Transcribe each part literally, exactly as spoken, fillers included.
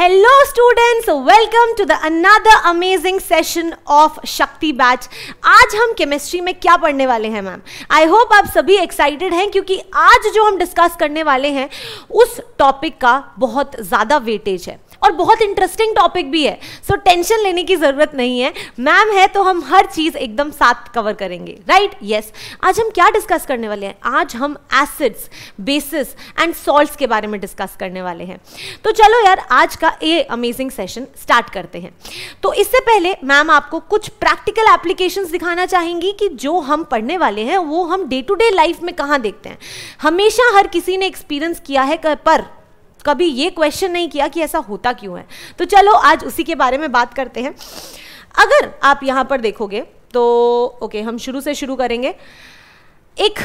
Hello students, welcome to the another amazing session of Shakti batch. आज हम chemistry में क्या पढ़ने वाले हैं मैम? आई होप आप सभी एक्साइटेड हैं, क्योंकि आज जो हम डिस्कस करने वाले हैं उस टॉपिक का बहुत ज़्यादा वेटेज है और बहुत इंटरेस्टिंग टॉपिक भी है। सो so, टेंशन लेने की ज़रूरत नहीं है, मैम है तो हम हर चीज़ एकदम साथ कवर करेंगे, राइट? right? Yes yes. आज हम क्या डिस्कस करने वाले हैं? आज हम एसिड्स, बेसिस एंड सॉल्ट्स के बारे में डिस्कस करने वाले हैं। तो चलो यार, आज का ये अमेजिंग सेशन स्टार्ट करते हैं। तो इससे पहले मैम आपको कुछ प्रैक्टिकल एप्लीकेशंस दिखाना चाहेंगी कि जो हम पढ़ने वाले हैं वो हम डे टू डे लाइफ में कहाँ देखते हैं। हमेशा हर किसी ने एक्सपीरियंस किया है, पर कभी ये क्वेश्चन नहीं किया कि ऐसा होता क्यों है। तो चलो आज उसी के बारे में बात करते हैं। अगर आप यहाँ पर देखोगे तो ओके, हम शुरू से शुरू करेंगे। एक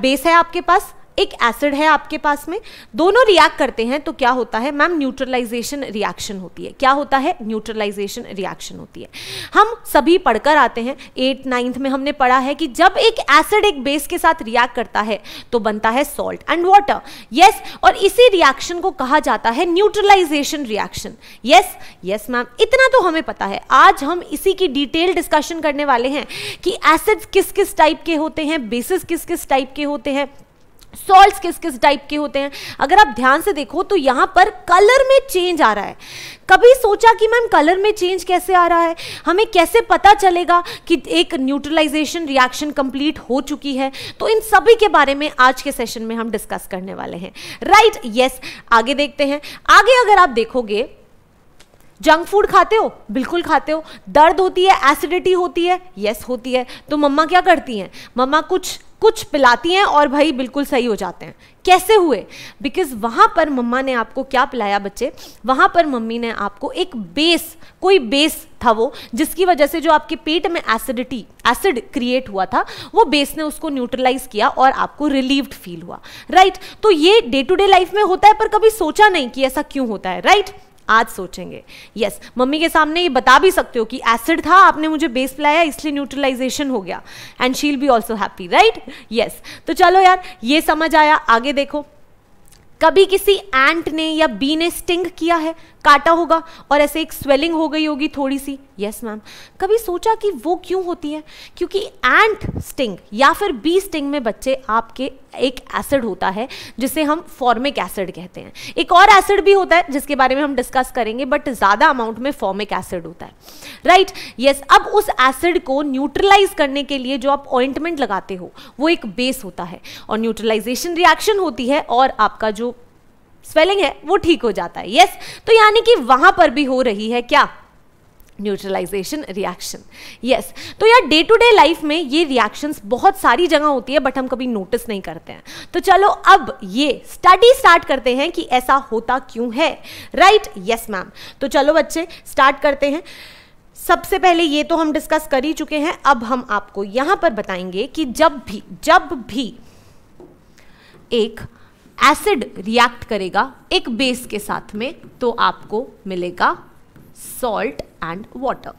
बेस है आपके पास, एक एसिड है आपके पास में, दोनों रिएक्ट करते हैं तो क्या होता है मैम? न्यूट्रलाइजेशन रिएक्शन होती है। क्या होता है? न्यूट्रलाइजेशन रिएक्शन होती है। हम सभी पढ़कर आते हैं, एट नाइन्थ में हमने पढ़ा है कि जब एक एसिड एक बेस के साथ रिएक्ट करता है तो बनता है सॉल्ट एंड वाटर। यस, और इसी रिएक्शन को कहा जाता है neutralisation reaction. Yes yes ma'am, इतना तो हमें पता है। आज हम इसी की डिटेल डिस्कशन करने वाले हैं कि एसिड्स किस किस टाइप के होते हैं, बेसिस किस किस टाइप के होते हैं, सॉल्ट्स किस किस टाइप के होते हैं। अगर आप ध्यान से देखो तो यहाँ पर कलर में चेंज आ रहा है। कभी सोचा कि मैम कलर में चेंज कैसे आ रहा है? हमें कैसे पता चलेगा कि एक न्यूट्रलाइजेशन रिएक्शन कंप्लीट हो चुकी है? तो इन सभी के बारे में आज के सेशन में हम डिस्कस करने वाले हैं, राइट? यस, आगे देखते हैं। आगे अगर आप देखोगे, जंक फूड खाते हो? बिल्कुल खाते हो। दर्द होती है, एसिडिटी होती है? यस होती है। तो मम्मा क्या करती हैं? मम्मा कुछ कुछ पिलाती हैं और भाई बिल्कुल सही हो जाते हैं। कैसे हुए? बिकॉज वहाँ पर मम्मा ने आपको क्या पिलाया बच्चे? वहाँ पर मम्मी ने आपको एक बेस, कोई बेस था वो, जिसकी वजह से जो आपके पेट में एसिडिटी एसिड क्रिएट हुआ था, वो बेस ने उसको न्यूट्रलाइज किया और आपको रिलीव्ड फील हुआ, राइट? तो ये डे टू डे लाइफ में होता है, पर कभी सोचा नहीं कि ऐसा क्यों होता है, राइट? आज सोचेंगे। यस, मम्मी के सामने ये बता भी सकते हो कि एसिड था, आपने मुझे बेस पिलाया, इसलिए न्यूट्रलाइजेशन हो गया, and she will be also happy, right? Yes, तो चलो यार, ये समझ आया। आगे देखो, कभी किसी एंट ने या बी ने स्टिंग किया है, काटा होगा और ऐसे एक स्वेलिंग हो गई होगी थोड़ी सी। यस मैम, कभी सोचा कि वो क्यों होती है? क्योंकि एंट स्टिंग या फिर बी स्टिंग में बच्चे आपके एक एसिड होता है जिसे हम फॉर्मिक एसिड कहते हैं। एक और एसिड भी होता है जिसके बारे में हम डिस्कस करेंगे, बट ज़्यादा अमाउंट में फॉर्मिक एसिड होता है, राइट? यस, अब उस एसिड को न्यूट्रलाइज करने के लिए जो आप ऑइंटमेंट लगाते हो वो एक बेस होता है और न्यूट्रलाइजेशन रिएक्शन होती है और आपका जो स्वेलिंग है वो ठीक हो जाता है। यस, तो यानी कि वहां पर भी हो रही है क्या? Neutralisation reaction. यस, तो यार डे टू डे लाइफ में ये रिएक्शंस बहुत सारी जगह होती है, बट हम कभी नोटिस नहीं करते हैं। तो चलो अब ये स्टडी स्टार्ट करते हैं कि ऐसा होता क्यों है, राइट? यस मैम, तो चलो बच्चे स्टार्ट करते हैं। सबसे पहले ये तो हम डिस्कस कर ही चुके हैं। अब हम आपको यहाँ पर बताएंगे कि जब भी जब भी एक एसिड रिएक्ट करेगा एक बेस के साथ में तो आपको मिलेगा salt and water.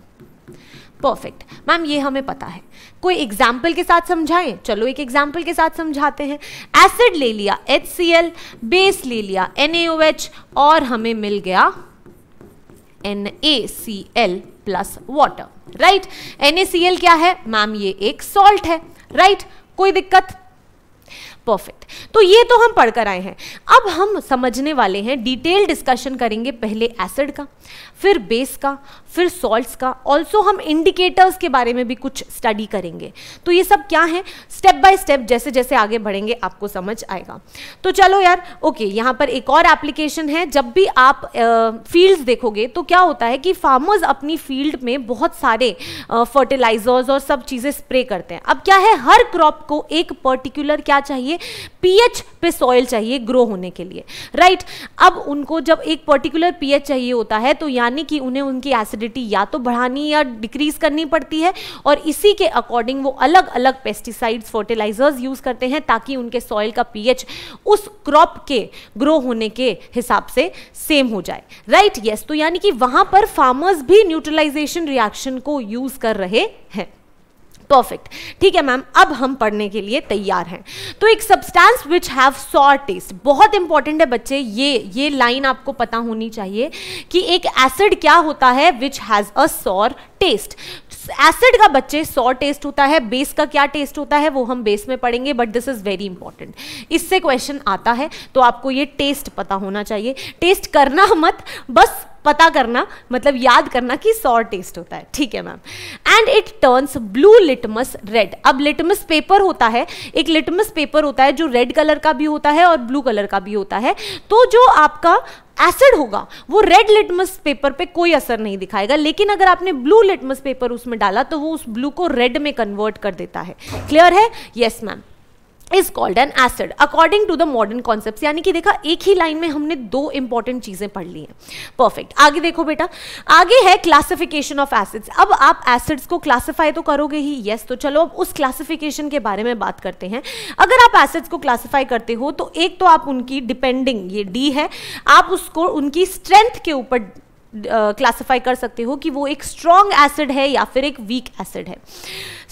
Perfect ma'am, ये हमें पता है। कोई एग्जाम्पल के साथ समझाएं? चलो एक एग्जाम्पल के साथ समझाते हैं। एसिड ले लिया एच सी एल, बेस ले लिया एन ए ओ एच और हमें मिल गया N A C L plus water, right? N A C L क्या है मैम? ये एक सॉल्ट है, राइट? कोई दिक्कत? परफेक्ट। तो ये तो हम पढ़कर आए हैं। अब हम समझने वाले हैं, डिटेल डिस्कशन करेंगे, पहले एसिड का, फिर बेस का, फिर सॉल्ट्स का। ऑल्सो हम इंडिकेटर्स के बारे में भी कुछ स्टडी करेंगे। तो ये सब क्या है, स्टेप बाय स्टेप जैसे जैसे आगे बढ़ेंगे आपको समझ आएगा। तो चलो यार, ओके, यहाँ पर एक और एप्लीकेशन है। जब भी आप फील्ड्स देखोगे तो क्या होता है कि फार्मर्स अपनी फील्ड में बहुत सारे फर्टिलाइजर्स और सब चीज़ें स्प्रे करते हैं। अब क्या है, हर क्रॉप को एक पर्टिकुलर क्या चाहिए, पीएच पे सॉइल चाहिए ग्रो होने के लिए, राइट? अब उनको जब एक पर्टिकुलर पीएच चाहिए होता है तो यानी कि उन्हें उनकी एसिडिटी या तो बढ़ानी या डिक्रीज करनी पड़ती है और इसी के अकॉर्डिंग वो अलग अलग पेस्टिसाइड्स, फर्टिलाइजर्स यूज करते हैं ताकि उनके सॉइल का पीएच उस क्रॉप के ग्रो होने के हिसाब से सेम हो जाए, राइट? यस, तो यानी कि वहां पर फार्मर्स भी न्यूट्रलाइजेशन रिएक्शन को यूज कर रहे हैं। परफेक्ट। ठीक है मैम, अब हम पढ़ने के लिए तैयार हैं। तो एक substance which have sour taste, बहुत इंपॉर्टेंट है बच्चे, ये ये लाइन आपको पता होनी चाहिए कि एक एसिड क्या होता है which has a sour taste. Acid का बच्चे सॉर टेस्ट होता है, बेस का क्या टेस्ट होता है वो हम बेस में पढ़ेंगे, but this is very important, इससे क्वेश्चन आता है, तो आपको ये टेस्ट पता होना चाहिए। टेस्ट करना मत, बस पता करना, मतलब याद करना कि सॉर टेस्ट होता है। ठीक है ma'am. And it turns blue litmus red. अब लिटमस पेपर होता है, एक लिटमस पेपर होता है जो रेड कलर का भी होता है और ब्लू कलर का भी होता है, तो जो आपका एसिड होगा वो रेड लिटमस पेपर पे कोई असर नहीं दिखाएगा, लेकिन अगर आपने ब्लू लिटमस पेपर उसमें डाला तो वो उस ब्लू को रेड में कन्वर्ट कर देता है। क्लियर है? Yes ma'am. Is called an acid according to the modern concept. यानी कि देखा, एक ही लाइन में हमने दो इंपॉर्टेंट चीजें पढ़ ली हैं। परफेक्ट। आगे देखो बेटा, आगे है क्लासिफिकेशन ऑफ एसिड्स। अब आप एसिड्स को क्लासिफाई तो करोगे ही। यस yes, तो चलो अब उस क्लासिफिकेशन के बारे में बात करते हैं। अगर आप एसिड्स को क्लासिफाई करते हो तो एक तो आप उनकी डिपेंडिंग, ये डी है, आप उसको उनकी स्ट्रेंथ के ऊपर क्लासिफाई uh, कर सकते हो कि वो एक स्ट्रॉन्ग एसिड है या फिर एक वीक एसिड है।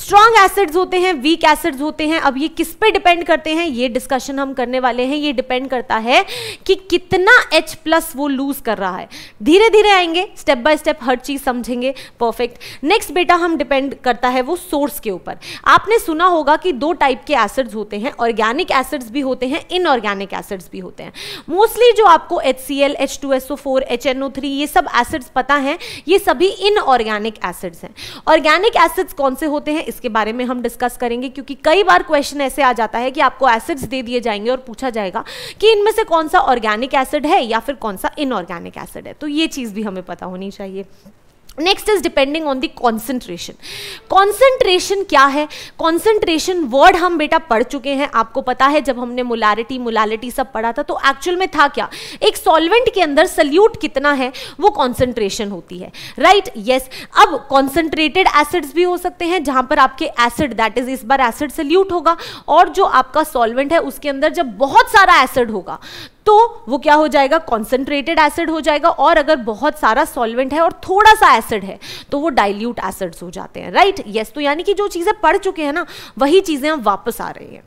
स्ट्रॉन्ग एसिड्स होते हैं, वीक एसिड्स होते हैं। अब ये किस पे डिपेंड करते हैं ये डिस्कशन हम करने वाले हैं। ये डिपेंड करता है कि कितना H प्लस वो लूज कर रहा है। धीरे धीरे आएंगे, स्टेप बाय स्टेप हर चीज समझेंगे। परफेक्ट। नेक्स्ट बेटा हम डिपेंड करता है वो सोर्स के ऊपर। आपने सुना होगा कि दो टाइप के एसिड्स होते हैं, ऑर्गेनिक एसिड्स भी होते हैं, इनऑर्गेनिक एसिड्स भी होते हैं। मोस्टली जो आपको HCl, H two S O four, H N O three ये सब एसिड्स पता हैं, ये सभी इनऑर्गेनिक एसिड्स हैं। ऑर्गेनिक एसिड्स कौन से होते हैं इसके बारे में हम डिस्कस करेंगे, क्योंकि कई बार क्वेश्चन ऐसे आ जाता है कि आपको एसिड्स दे दिए जाएंगे और पूछा जाएगा कि इनमें से कौन सा ऑर्गेनिक एसिड है या फिर कौन सा इनऑर्गेनिक एसिड है, तो ये चीज भी हमें पता होनी चाहिए। Next is depending on the concentration. Concentration क्या है? कॉन्सेंट्रेशन वर्ड हम बेटा पढ़ चुके हैं, आपको पता है जब हमने मोलारिटी मोलालिटी सब पढ़ा था, तो एक्चुअल में था क्या, एक सॉल्वेंट के अंदर सल्यूट कितना है वो कॉन्सेंट्रेशन होती है। Right right? Yes yes. अब कॉन्सेंट्रेटेड एसिड्स भी हो सकते हैं जहां पर आपके एसिड, दैट इज इस बार एसिड सल्यूट होगा और जो आपका सॉल्वेंट है उसके अंदर जब बहुत सारा एसिड होगा तो वो क्या हो जाएगा, कॉन्सेंट्रेटेड एसिड हो जाएगा, और अगर बहुत सारा सॉल्वेंट है और थोड़ा सा एसिड है तो वो डाइल्यूट एसिड्स हो जाते हैं। Right right? यस yes, तो यानी कि जो चीजें पढ़ चुके हैं ना वही चीजें हम वापस आ रही हैं।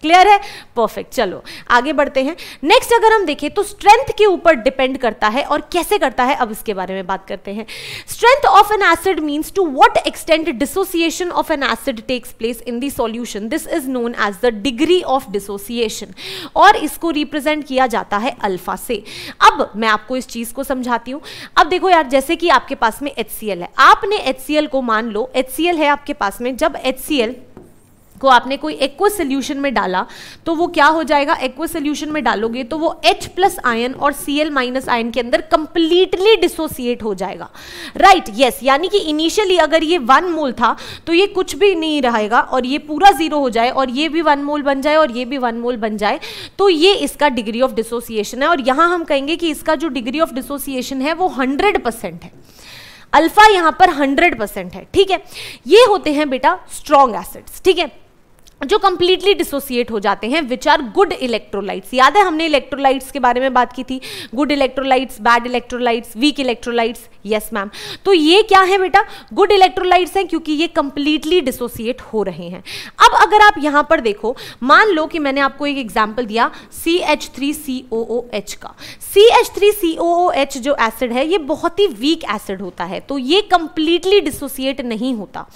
क्लियर है? परफेक्ट। चलो आगे बढ़ते हैं। नेक्स्ट अगर हम देखें तो स्ट्रेंथ के ऊपर डिपेंड करता है, और कैसे करता है अब इसके बारे में बात करते हैं। Strength of an acid means to what extent dissociation of an acid takes place in the solution, this is known as the degree of dissociation, और इसको रिप्रेजेंट किया जाता है अल्फा से। अब मैं आपको इस चीज को समझाती हूँ। अब देखो यार, जैसे कि आपके पास में HCl है, आपने HCl को मान लो HCl है आपके पास में, जब HCl को आपने कोई एक्वस सोल्यूशन में डाला तो वो क्या हो जाएगा, एक्वस सोल्यूशन में डालोगे तो वो H प्लस आयन और Cl माइनस आयन के अंदर कंप्लीटली डिसोसिएट हो जाएगा। राइट right, यस yes, यानी कि इनिशियली अगर ये वन मोल था तो ये कुछ भी नहीं रहेगा और ये पूरा जीरो हो जाए और ये भी वन मोल बन जाए और ये भी वन मोल बन जाए, तो ये इसका डिग्री ऑफ डिसोसिएशन है। और यहाँ हम कहेंगे कि इसका जो डिग्री ऑफ डिसोसिएशन है वो हंड्रेड परसेंट है, अल्फा यहाँ पर हंड्रेड परसेंट है। ठीक है, ये होते हैं बेटा स्ट्रॉन्ग एसिड्स। ठीक है, जो कंप्लीटली डिसोसिएट हो जाते हैं, विच आर गुड इलेक्ट्रोलाइट्स। याद है हमने इलेक्ट्रोलाइट्स के बारे में बात की थी, good electrolytes, bad electrolytes, weak electrolytes. Yes ma'am, तो ये क्या है बेटा, गुड इलेक्ट्रोलाइट्स हैं क्योंकि ये कंप्लीटली डिसोसिएट हो रहे हैं। अब अगर आप यहाँ पर देखो, मान लो कि मैंने आपको एक एग्जाम्पल दिया C H three C O O H का। C H three C O O H जो एसिड है ये बहुत ही वीक एसिड होता है, तो ये कंप्लीटली डिसोसिएट नहीं होता।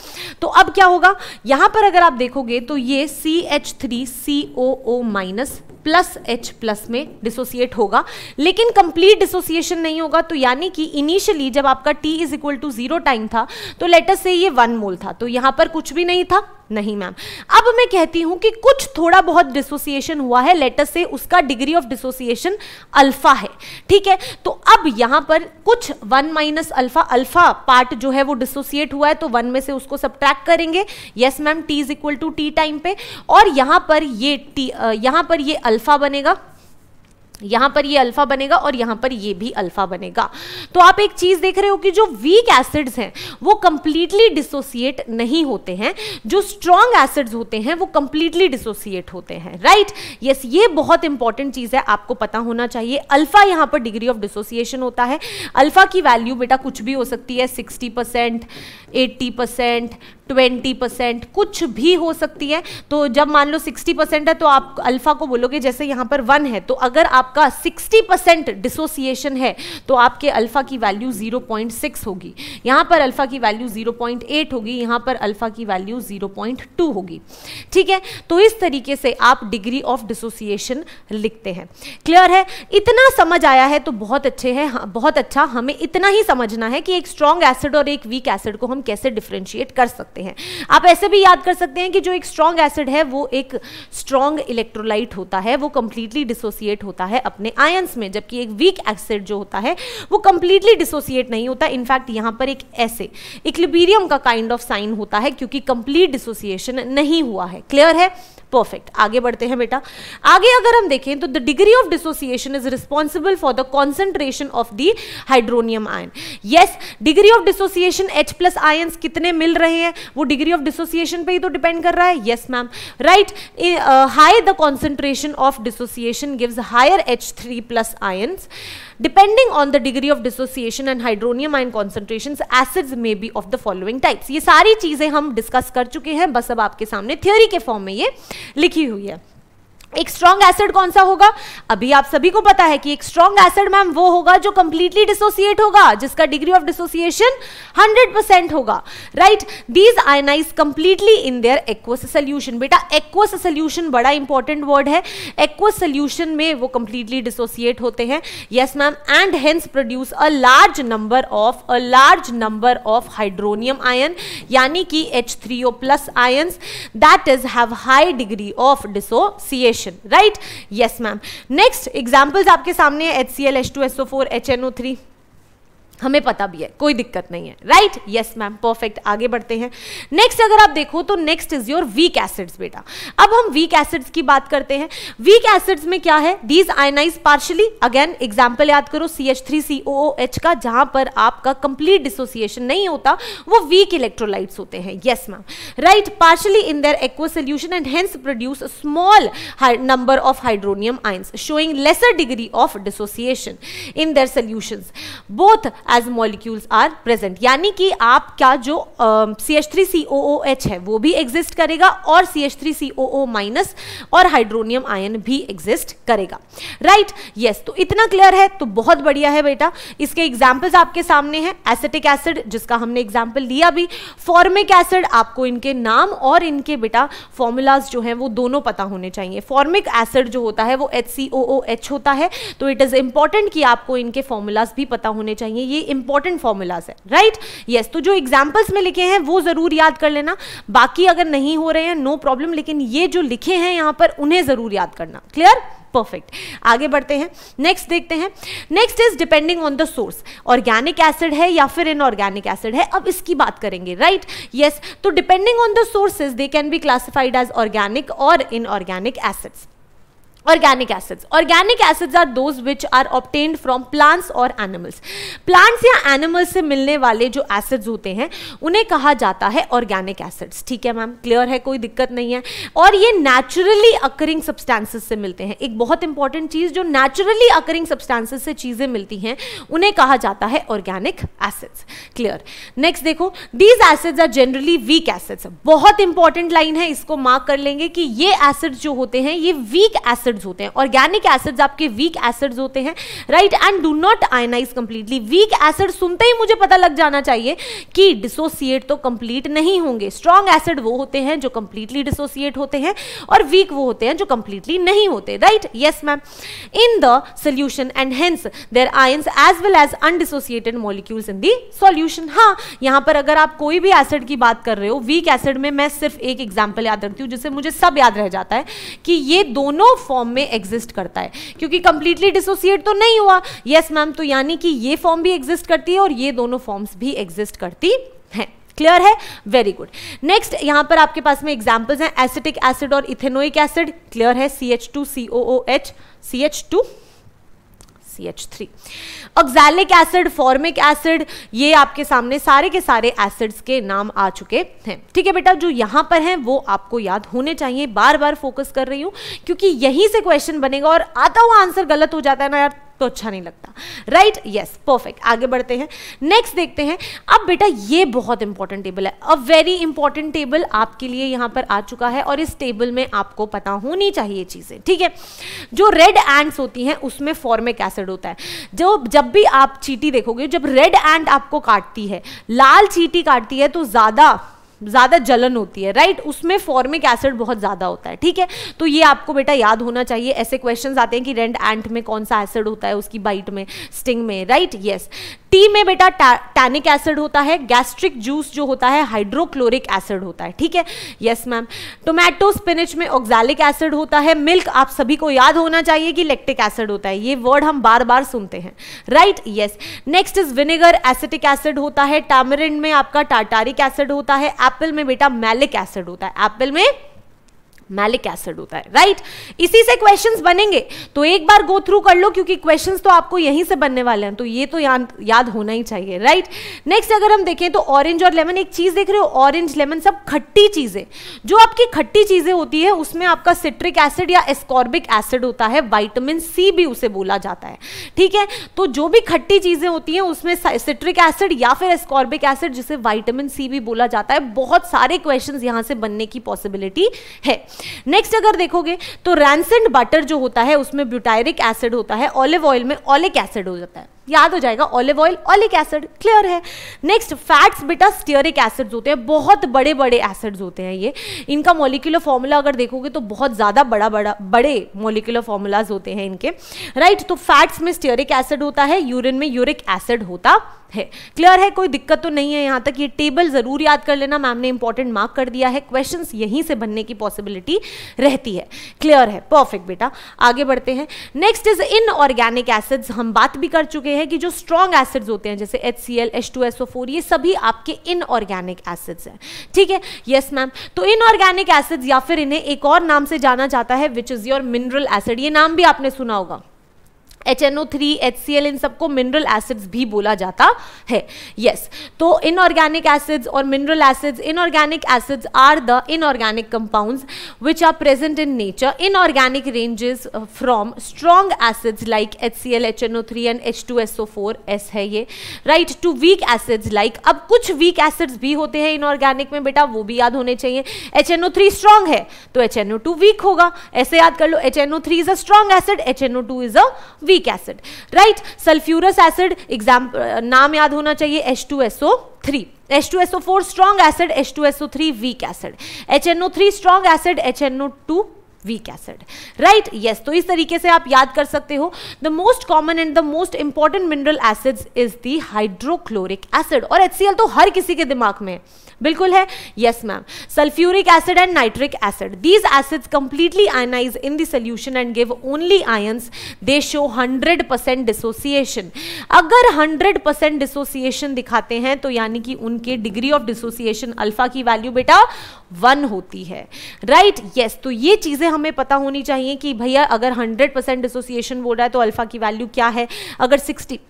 तो अब क्या होगा, यहाँ पर अगर आप देखोगे तो ये C H three C O O minus plus H plus में डिसोसिएट होगा, लेकिन कंप्लीट डिसोसिएशन नहीं होगा। तो यानी कि इनिशियली जब आपका T is equal to zero time था तो लेट अस से ये वन मोल था, तो यहाँ पर कुछ भी नहीं था। नहीं मैम, अब मैं कहती हूँ कि कुछ थोड़ा बहुत डिसोसिएशन हुआ है, लेट अस से उसका डिग्री ऑफ डिसोसिएशन अल्फा है। ठीक है, तो अब यहाँ पर कुछ one minus alpha, alpha part जो है वो डिसोसिएट हुआ है, तो वन में से उसको सब्ट्रैक्ट करेंगे। Yes ma'am, T is equal to T time पे, और यहाँ पर ये T, यहाँ पर ये अल्फा बनेगा यहाँ पर ये अल्फा बनेगा और यहाँ पर ये भी अल्फा बनेगा। तो आप एक चीज देख रहे हो कि जो वीक एसिड्स हैं वो कंप्लीटली डिसोसिएट नहीं होते हैं, जो स्ट्रॉन्ग एसिड्स होते हैं वो कंप्लीटली डिसोसिएट होते हैं, राइट। यस, ये बहुत इंपॉर्टेंट चीज है, आपको पता होना चाहिए। अल्फा यहाँ पर डिग्री ऑफ डिसोसिएशन होता है। अल्फा की वैल्यू बेटा कुछ भी हो सकती है, sixty percent, eighty percent, twenty percent, कुछ भी हो सकती है। तो जब मान लो सिक्सटी परसेंट है तो आप अल्फा को बोलोगे, जैसे यहाँ पर वन है तो अगर आपका सिक्सटी परसेंट डिसोसिएशन है तो आपके अल्फा की वैल्यू ज़ीरो पॉइंट सिक्स होगी, यहाँ पर अल्फा की वैल्यू ज़ीरो पॉइंट एट होगी, यहाँ पर अल्फा की वैल्यू ज़ीरो पॉइंट टू होगी, ठीक है। तो इस तरीके से आप डिग्री ऑफ डिसोसिएशन लिखते हैं। क्लियर है? इतना समझ आया है तो बहुत अच्छे है, बहुत अच्छा। हमें इतना ही समझना है कि एक स्ट्रॉन्ग एसिड और एक वीक एसिड को हम कैसे डिफ्रेंशिएट कर सकते हैं। आप ऐसे भी याद कर सकते हैं कि जो एक स्ट्रॉन्ग एसिड है वो एक स्ट्रॉन्ग इलेक्ट्रोलाइट होता है, वो कंप्लीटली डिसोसिएट होता है अपने आयंस में, जबकि एक वीक एसिड जो होता है वो कंप्लीटली डिसोसिएट नहीं होता। इनफैक्ट यहाँ पर एक ऐसे इक्विलिब्रियम का काइंड ऑफ साइन होता है क्योंकि कंप्लीट डिसोसिएशन नहीं हुआ है। क्लियर है? परफेक्ट। आगे बढ़ते हैं बेटा। आगे अगर हम देखें तो the degree of dissociation is responsible for the concentration of the hydronium ion. Yes, degree of dissociation H plus ions कितने मिल रहे हैं वो डिग्री ऑफ डिसोसिएशन पे ही तो डिपेंड कर रहा है। Yes ma'am, right. High the concentration of dissociation gives higher H three plus ions. Depending on the degree of dissociation and hydronium ion concentration acids may be of the following types. ये सारी चीजें हम discuss कर चुके हैं, बस अब आपके सामने थ्योरी के फॉर्म में ये लिखी हुई है। एक स्ट्रॉन्ग एसिड कौन सा होगा? अभी आप सभी को पता है कि एक स्ट्रॉन्ग एसिड मैम वो होगा जो कंप्लीटली डिसोसिएट होगा, जिसका degree of dissociation hundred percent होगा, right. These ionise completely in their aqueous solution. बेटा एक्वस सॉल्यूशन बड़ा इंपॉर्टेंट वर्ड है। एक्वस सॉल्यूशन में वो कंप्लीटली डिसोसिएट होते हैं। Yes ma'am, and hence produce a large number of a large number of hydronium ion, यानी कि H three O plus ions that is have high degree of dissociation, right. Yes ma'am. Next examples आपके सामने है HCl, H two S O four, H N O three, हमें पता भी है, कोई दिक्कत नहीं है, राइट। Yes ma'am, perfect. आगे बढ़ते हैं। नेक्स्ट अगर आप देखो तो next is your weak acids. बेटा अब हम वीक एसिड्स की बात करते हैं। वीक एसिड्स में क्या है? These ionise partially, again example याद करो C H three C O O H का, जहां पर आपका कंप्लीट डिसोसिएशन नहीं होता, वो वीक इलेक्ट्रोलाइट्स होते हैं। Yes ma'am, right. Partially in their aqueous solution and hence produce small number of hydronium ions showing lesser degree of dissociation in their solutions, both as molecules are present. यानी कि आपका जो C H three C O O H है वो भी exist करेगा और C H three C O O minus और हाइड्रोनियम आयन भी एग्जिस्ट करेगा, राइट right? यस yes, तो इतना क्लियर है तो बहुत बढ़िया है बेटा। इसके एग्जाम्पल्स आपके सामने हैं, एसिटिक एसिड जिसका हमने एग्जाम्पल लिया भी, फॉर्मिक एसिड। आपको इनके नाम और इनके बेटा फॉर्मूलाज जो है वो दोनों पता होने चाहिए। फॉर्मिक एसिड जो होता है वो H C O O H होता है, तो इट इज इंपॉर्टेंट कि आपको इनके फॉर्मूलाज भी पता होने चाहिए। ये इंपॉर्टेंट फॉर्मूलाज है, राइट। यस, तो जो एग्जांपल्स में लिखे हैं वो जरूर याद कर लेना, बाकी अगर नहीं हो रहे हैं नो प्रॉब्लम, लेकिन ये जो लिखे हैं यहाँ पर उन्हें जरूर याद करना। क्लियर? परफेक्ट। आगे बढ़ते हैं। नेक्स्ट देखते हैं। Next is depending on the source, organic acid है या फिर इनऑर्गेनिक एसिड है, अब इसकी बात करेंगे, राइट right? यस yes, तो depending on the sources they can be classified as organic और inorganic acids. Organic acids, organic acids are those which are obtained from plants और एनिमल्स। प्लांट्स या animals से मिलने वाले जो एसिड्स होते हैं उन्हें कहा जाता है ऑर्गेनिक एसिड्स, ठीक है मैम। क्लियर है, कोई दिक्कत नहीं है। और ये नेचुरली अकरिंग सब्सटेंसेस से मिलते हैं। एक बहुत इंपॉर्टेंट चीज, जो नेचुरली अकरिंग सब्सटेंसेस से चीजें मिलती हैं उन्हें कहा जाता है ऑर्गेनिक एसिड्स। क्लियर? नेक्स्ट देखो, these acids are generally weak acids. बहुत इंपॉर्टेंट लाइन है, इसको मार्क कर लेंगे कि ये एसिड्स जो होते हैं ये वीक एसिड होते हैं। ऑर्गेनिक एसिड्स आपके वीक एसिड्स होते हैं, right, and do not ionise completely. Weak acid सुनते ही मुझे पता लग जाना चाहिए कि डिसोसिएट तो कंप्लीट नहीं होंगे। स्ट्रॉन्ग एसिड वो होते हैं जो कंप्लीटली डिसोसिएट होते हैं और वीक वो होते हैं जो कंप्लीटली नहीं होते, right. Yes ma'am. In the solution and hence their ions as well as undissociated molecules in the solution. हाँ, यहां पर अगर आप कोई भी एसिड की बात कर रहे हो, वीक एसिड में मैं सिर्फ एक एग्जाम्पल याद रखती हूँ जिससे मुझे सब याद रह जाता है कि ये दोनों फॉर्म में एग्जिस्ट करता है क्योंकि कंप्लीटली डिसोसिएट तो नहीं हुआ। यस मैम, तो यानी कि ये फॉर्म भी एग्जिस्ट करती है और ये दोनों फॉर्म्स भी एग्जिस्ट करती हैं। क्लियर है? Very good. नेक्स्ट यहां पर आपके पास में एग्जांपल्स हैं, एसिटिक एसिड और इथेनोइक एसिड। क्लियर है? C H two C O O H, C H two C H three. Oxalic acid, formic acid, ये आपके सामने सारे के सारे एसिड्स के नाम आ चुके हैं। ठीक है बेटा, जो यहाँ पर हैं वो आपको याद होने चाहिए, बार बार फोकस कर रही हूँ क्योंकि यहीं से क्वेश्चन बनेगा और आता हुआ आंसर गलत हो जाता है ना यार, तो अच्छा नहीं लगता। Right, yes, perfect. आगे बढ़ते हैं, नेक्स्ट देखते हैं। अब बेटा ये बहुत इंपॉर्टेंट टेबल है, अ वेरी इंपॉर्टेंट टेबल आपके लिए यहाँ पर आ चुका है और इस टेबल में आपको पता होनी चाहिए चीजें। ठीक है, जो रेड एंट्स होती हैं उसमें फॉर्मिक एसिड होता है। जो जब भी आप चींटी देखोगे, जब रेड एंट आपको काटती है, लाल चींटी काटती है तो ज्यादा ज़्यादा जलन होती है, राइट, उसमें फॉर्मिक एसिड बहुत ज़्यादा होता है। ठीक है, तो ये आपको बेटा याद होना चाहिए। ऐसे क्वेश्चंस आते हैं कि रेड एंट में कौन सा एसिड होता है उसकी बाइट में, स्टिंग में, राइट, यस। टी में बेटा टैनिक एसिड होता है, गैस्ट्रिक जूस जो होता है हाइड्रोक्लोरिक एसिड होता है। ठीक है, यस मैम। टोमेटो स्पिनच में ऑक्सैलिक एसिड होता है। मिल्क आप सभी को याद होना चाहिए कि लैक्टिक एसिड होता है, ये वर्ड हम बार बार सुनते हैं, right, yes. Next is vinegar, acetic acid होता है। टैमरिंड में आपका टार्टारिक एसिड होता है। एप्पल में बेटा मैलिक एसिड होता है, एप्पल में मैलिक एसिड होता है, राइट। इसी से क्वेश्चंस बनेंगे तो एक बार गो थ्रू कर लो क्योंकि क्वेश्चंस तो आपको यहीं से बनने वाले हैं, तो ये तो याद याद होना ही चाहिए, राइट। नेक्स्ट अगर हम देखें तो ऑरेंज और लेमन, एक चीज देख रहे हो, ऑरेंज लेमन सब खट्टी चीजें। जो आपकी खट्टी चीजें होती है उसमें आपका सिट्रिक एसिड या एस्कॉर्बिक एसिड होता है, वाइटामिन सी भी उसे बोला जाता है। ठीक है, तो जो भी खट्टी चीजें होती हैं उसमें सिट्रिक एसिड या फिर एस्कॉर्बिक एसिड जिसे वाइटामिन सी भी बोला जाता है। बहुत सारे क्वेश्चंस यहाँ से बनने की पॉसिबिलिटी है। नेक्स्ट अगर देखोगे तो रैंसेंड बटर जो होता है उसमें ब्यूटायरिक एसिड होता है। ऑलिव ऑयल में ऑलिक एसिड हो जाता है, याद हो जाएगा, olive oil oleic acid, clear है। नेक्स्ट फैट्स बेटा स्टियारिक एसिड्स होते हैं, बहुत बड़े बड़े एसिड्स होते हैं ये। इनका मॉलिक्यूलर फॉर्मूला अगर देखोगे तो बहुत ज़्यादा बड़ा बड़ा बड़े मॉलिक्यूलर फॉर्मूलाज होते हैं इनके, राइट। तो फैट्स में स्टियारिक एसिड होता है, यूरिन में यूरिक एसिड होता है, क्लियर है, कोई दिक्कत तो नहीं है यहाँ तक। ये टेबल ज़रूर याद कर लेना, मैम ने इंपॉर्टेंट मार्क कर दिया है, क्वेश्चन यहीं से बनने की पॉसिबिलिटी रहती है, क्लियर है, परफेक्ट बेटा। आगे बढ़ते हैं, नेक्स्ट इज इनऑर्गेनिक एसिड्स। हम बात भी कर चुके हैं कि जो स्ट्रॉन्ग एसिड्स होते हैं जैसे H C L, H two S O four, ये सभी आपके इनऑर्गेनिक एसिड्स हैं। ठीक है, यस मैम। तो इनऑर्गेनिक एसिड्स या फिर इन्हें एक और नाम से जाना जाता है which is your mineral acid. ये नाम भी आपने सुना होगा, H N O three, H C L, इन सबको मिनरल एसिड्स भी बोला जाता है, यस। तो इनऑर्गेनिक एसिड्स और mineral acids, inorganic acids are the inorganic compounds which are present in nature. Inorganic ranges from strong acids like H C L, H N O three and H two S O four, एस है ये, right, to weak acids like. अब कुछ weak acids भी होते हैं inorganic में बेटा, वो भी याद होने चाहिए। H N O three strong है तो H N O two weak होगा, ऐसे याद कर लो। H N O three is a strong acid, H N O two is a weak acid, right. Sulphurous acid, exam नाम याद होना चाहिए, H two S O three. H two S O four strong acid, H two S O three weak acid. H N O three strong acid, H N O two weak acid, right, yes. तो इस तरीके से आप याद कर सकते हो। The most common and the most important mineral acids is the hydrochloric acid, और एच सी एल तो हर किसी के दिमाग में बिल्कुल है, yes ma'am. Sulphuric acid and nitric acid, these acids completely ionise in the solution and give only ions, they show hundred percent dissociation. अगर हंड्रेड परसेंट डिसोसिएशन दिखाते हैं तो यानी कि उनके डिग्री ऑफ डिसोसिएशन अल्फा की वैल्यू बेटा one होती है, राइट, right? यस yes, तो ये चीजें हमें पता होनी चाहिए कि भैया अगर हंड्रेड परसेंट डिसोसिएशन बोल रहा है तो अल्फा की वैल्यू क्या है, अगर सिक्सटी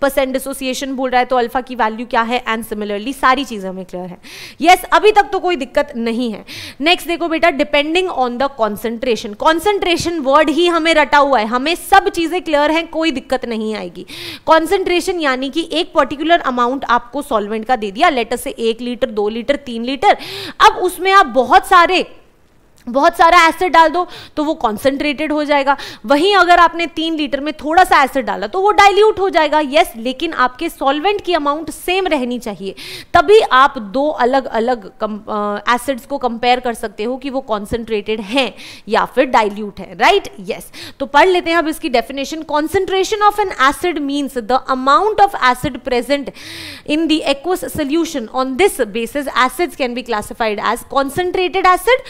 परसेंट डिसोसिएशन बोल रहा है तो अल्फा की वैल्यू क्या है, एंड सिमिलरली सारी चीज़ें हमें क्लियर है, यस yes, अभी तक तो कोई दिक्कत नहीं है। नेक्स्ट देखो बेटा, depending on the concentration, concentration word ही हमें रटा हुआ है, हमें सब चीज़ें क्लियर हैं, कोई दिक्कत नहीं आएगी। कॉन्सेंट्रेशन यानी कि एक पर्टिकुलर अमाउंट आपको सॉल्वेंट का दे दिया, लेटर से एक लीटर, दो लीटर, तीन लीटर, अब उसमें आप बहुत सारे बहुत सारा एसिड डाल दो तो वो कॉन्सेंट्रेटेड हो जाएगा। वहीं अगर आपने तीन लीटर में थोड़ा सा एसिड डाला तो वो डाइल्यूट हो जाएगा, यस, लेकिन आपके सॉल्वेंट की अमाउंट सेम रहनी चाहिए, तभी आप दो अलग अलग एसिड्स को कंपेयर कर सकते हो कि वो कॉन्सेंट्रेटेड हैं या फिर डाइल्यूट है, राइट, यस। तो पढ़ लेते हैं अब इसकी definition. Concentration of an acid means the amount of acid present in the aqueous solution. On this basis acids can be classified as concentrated acid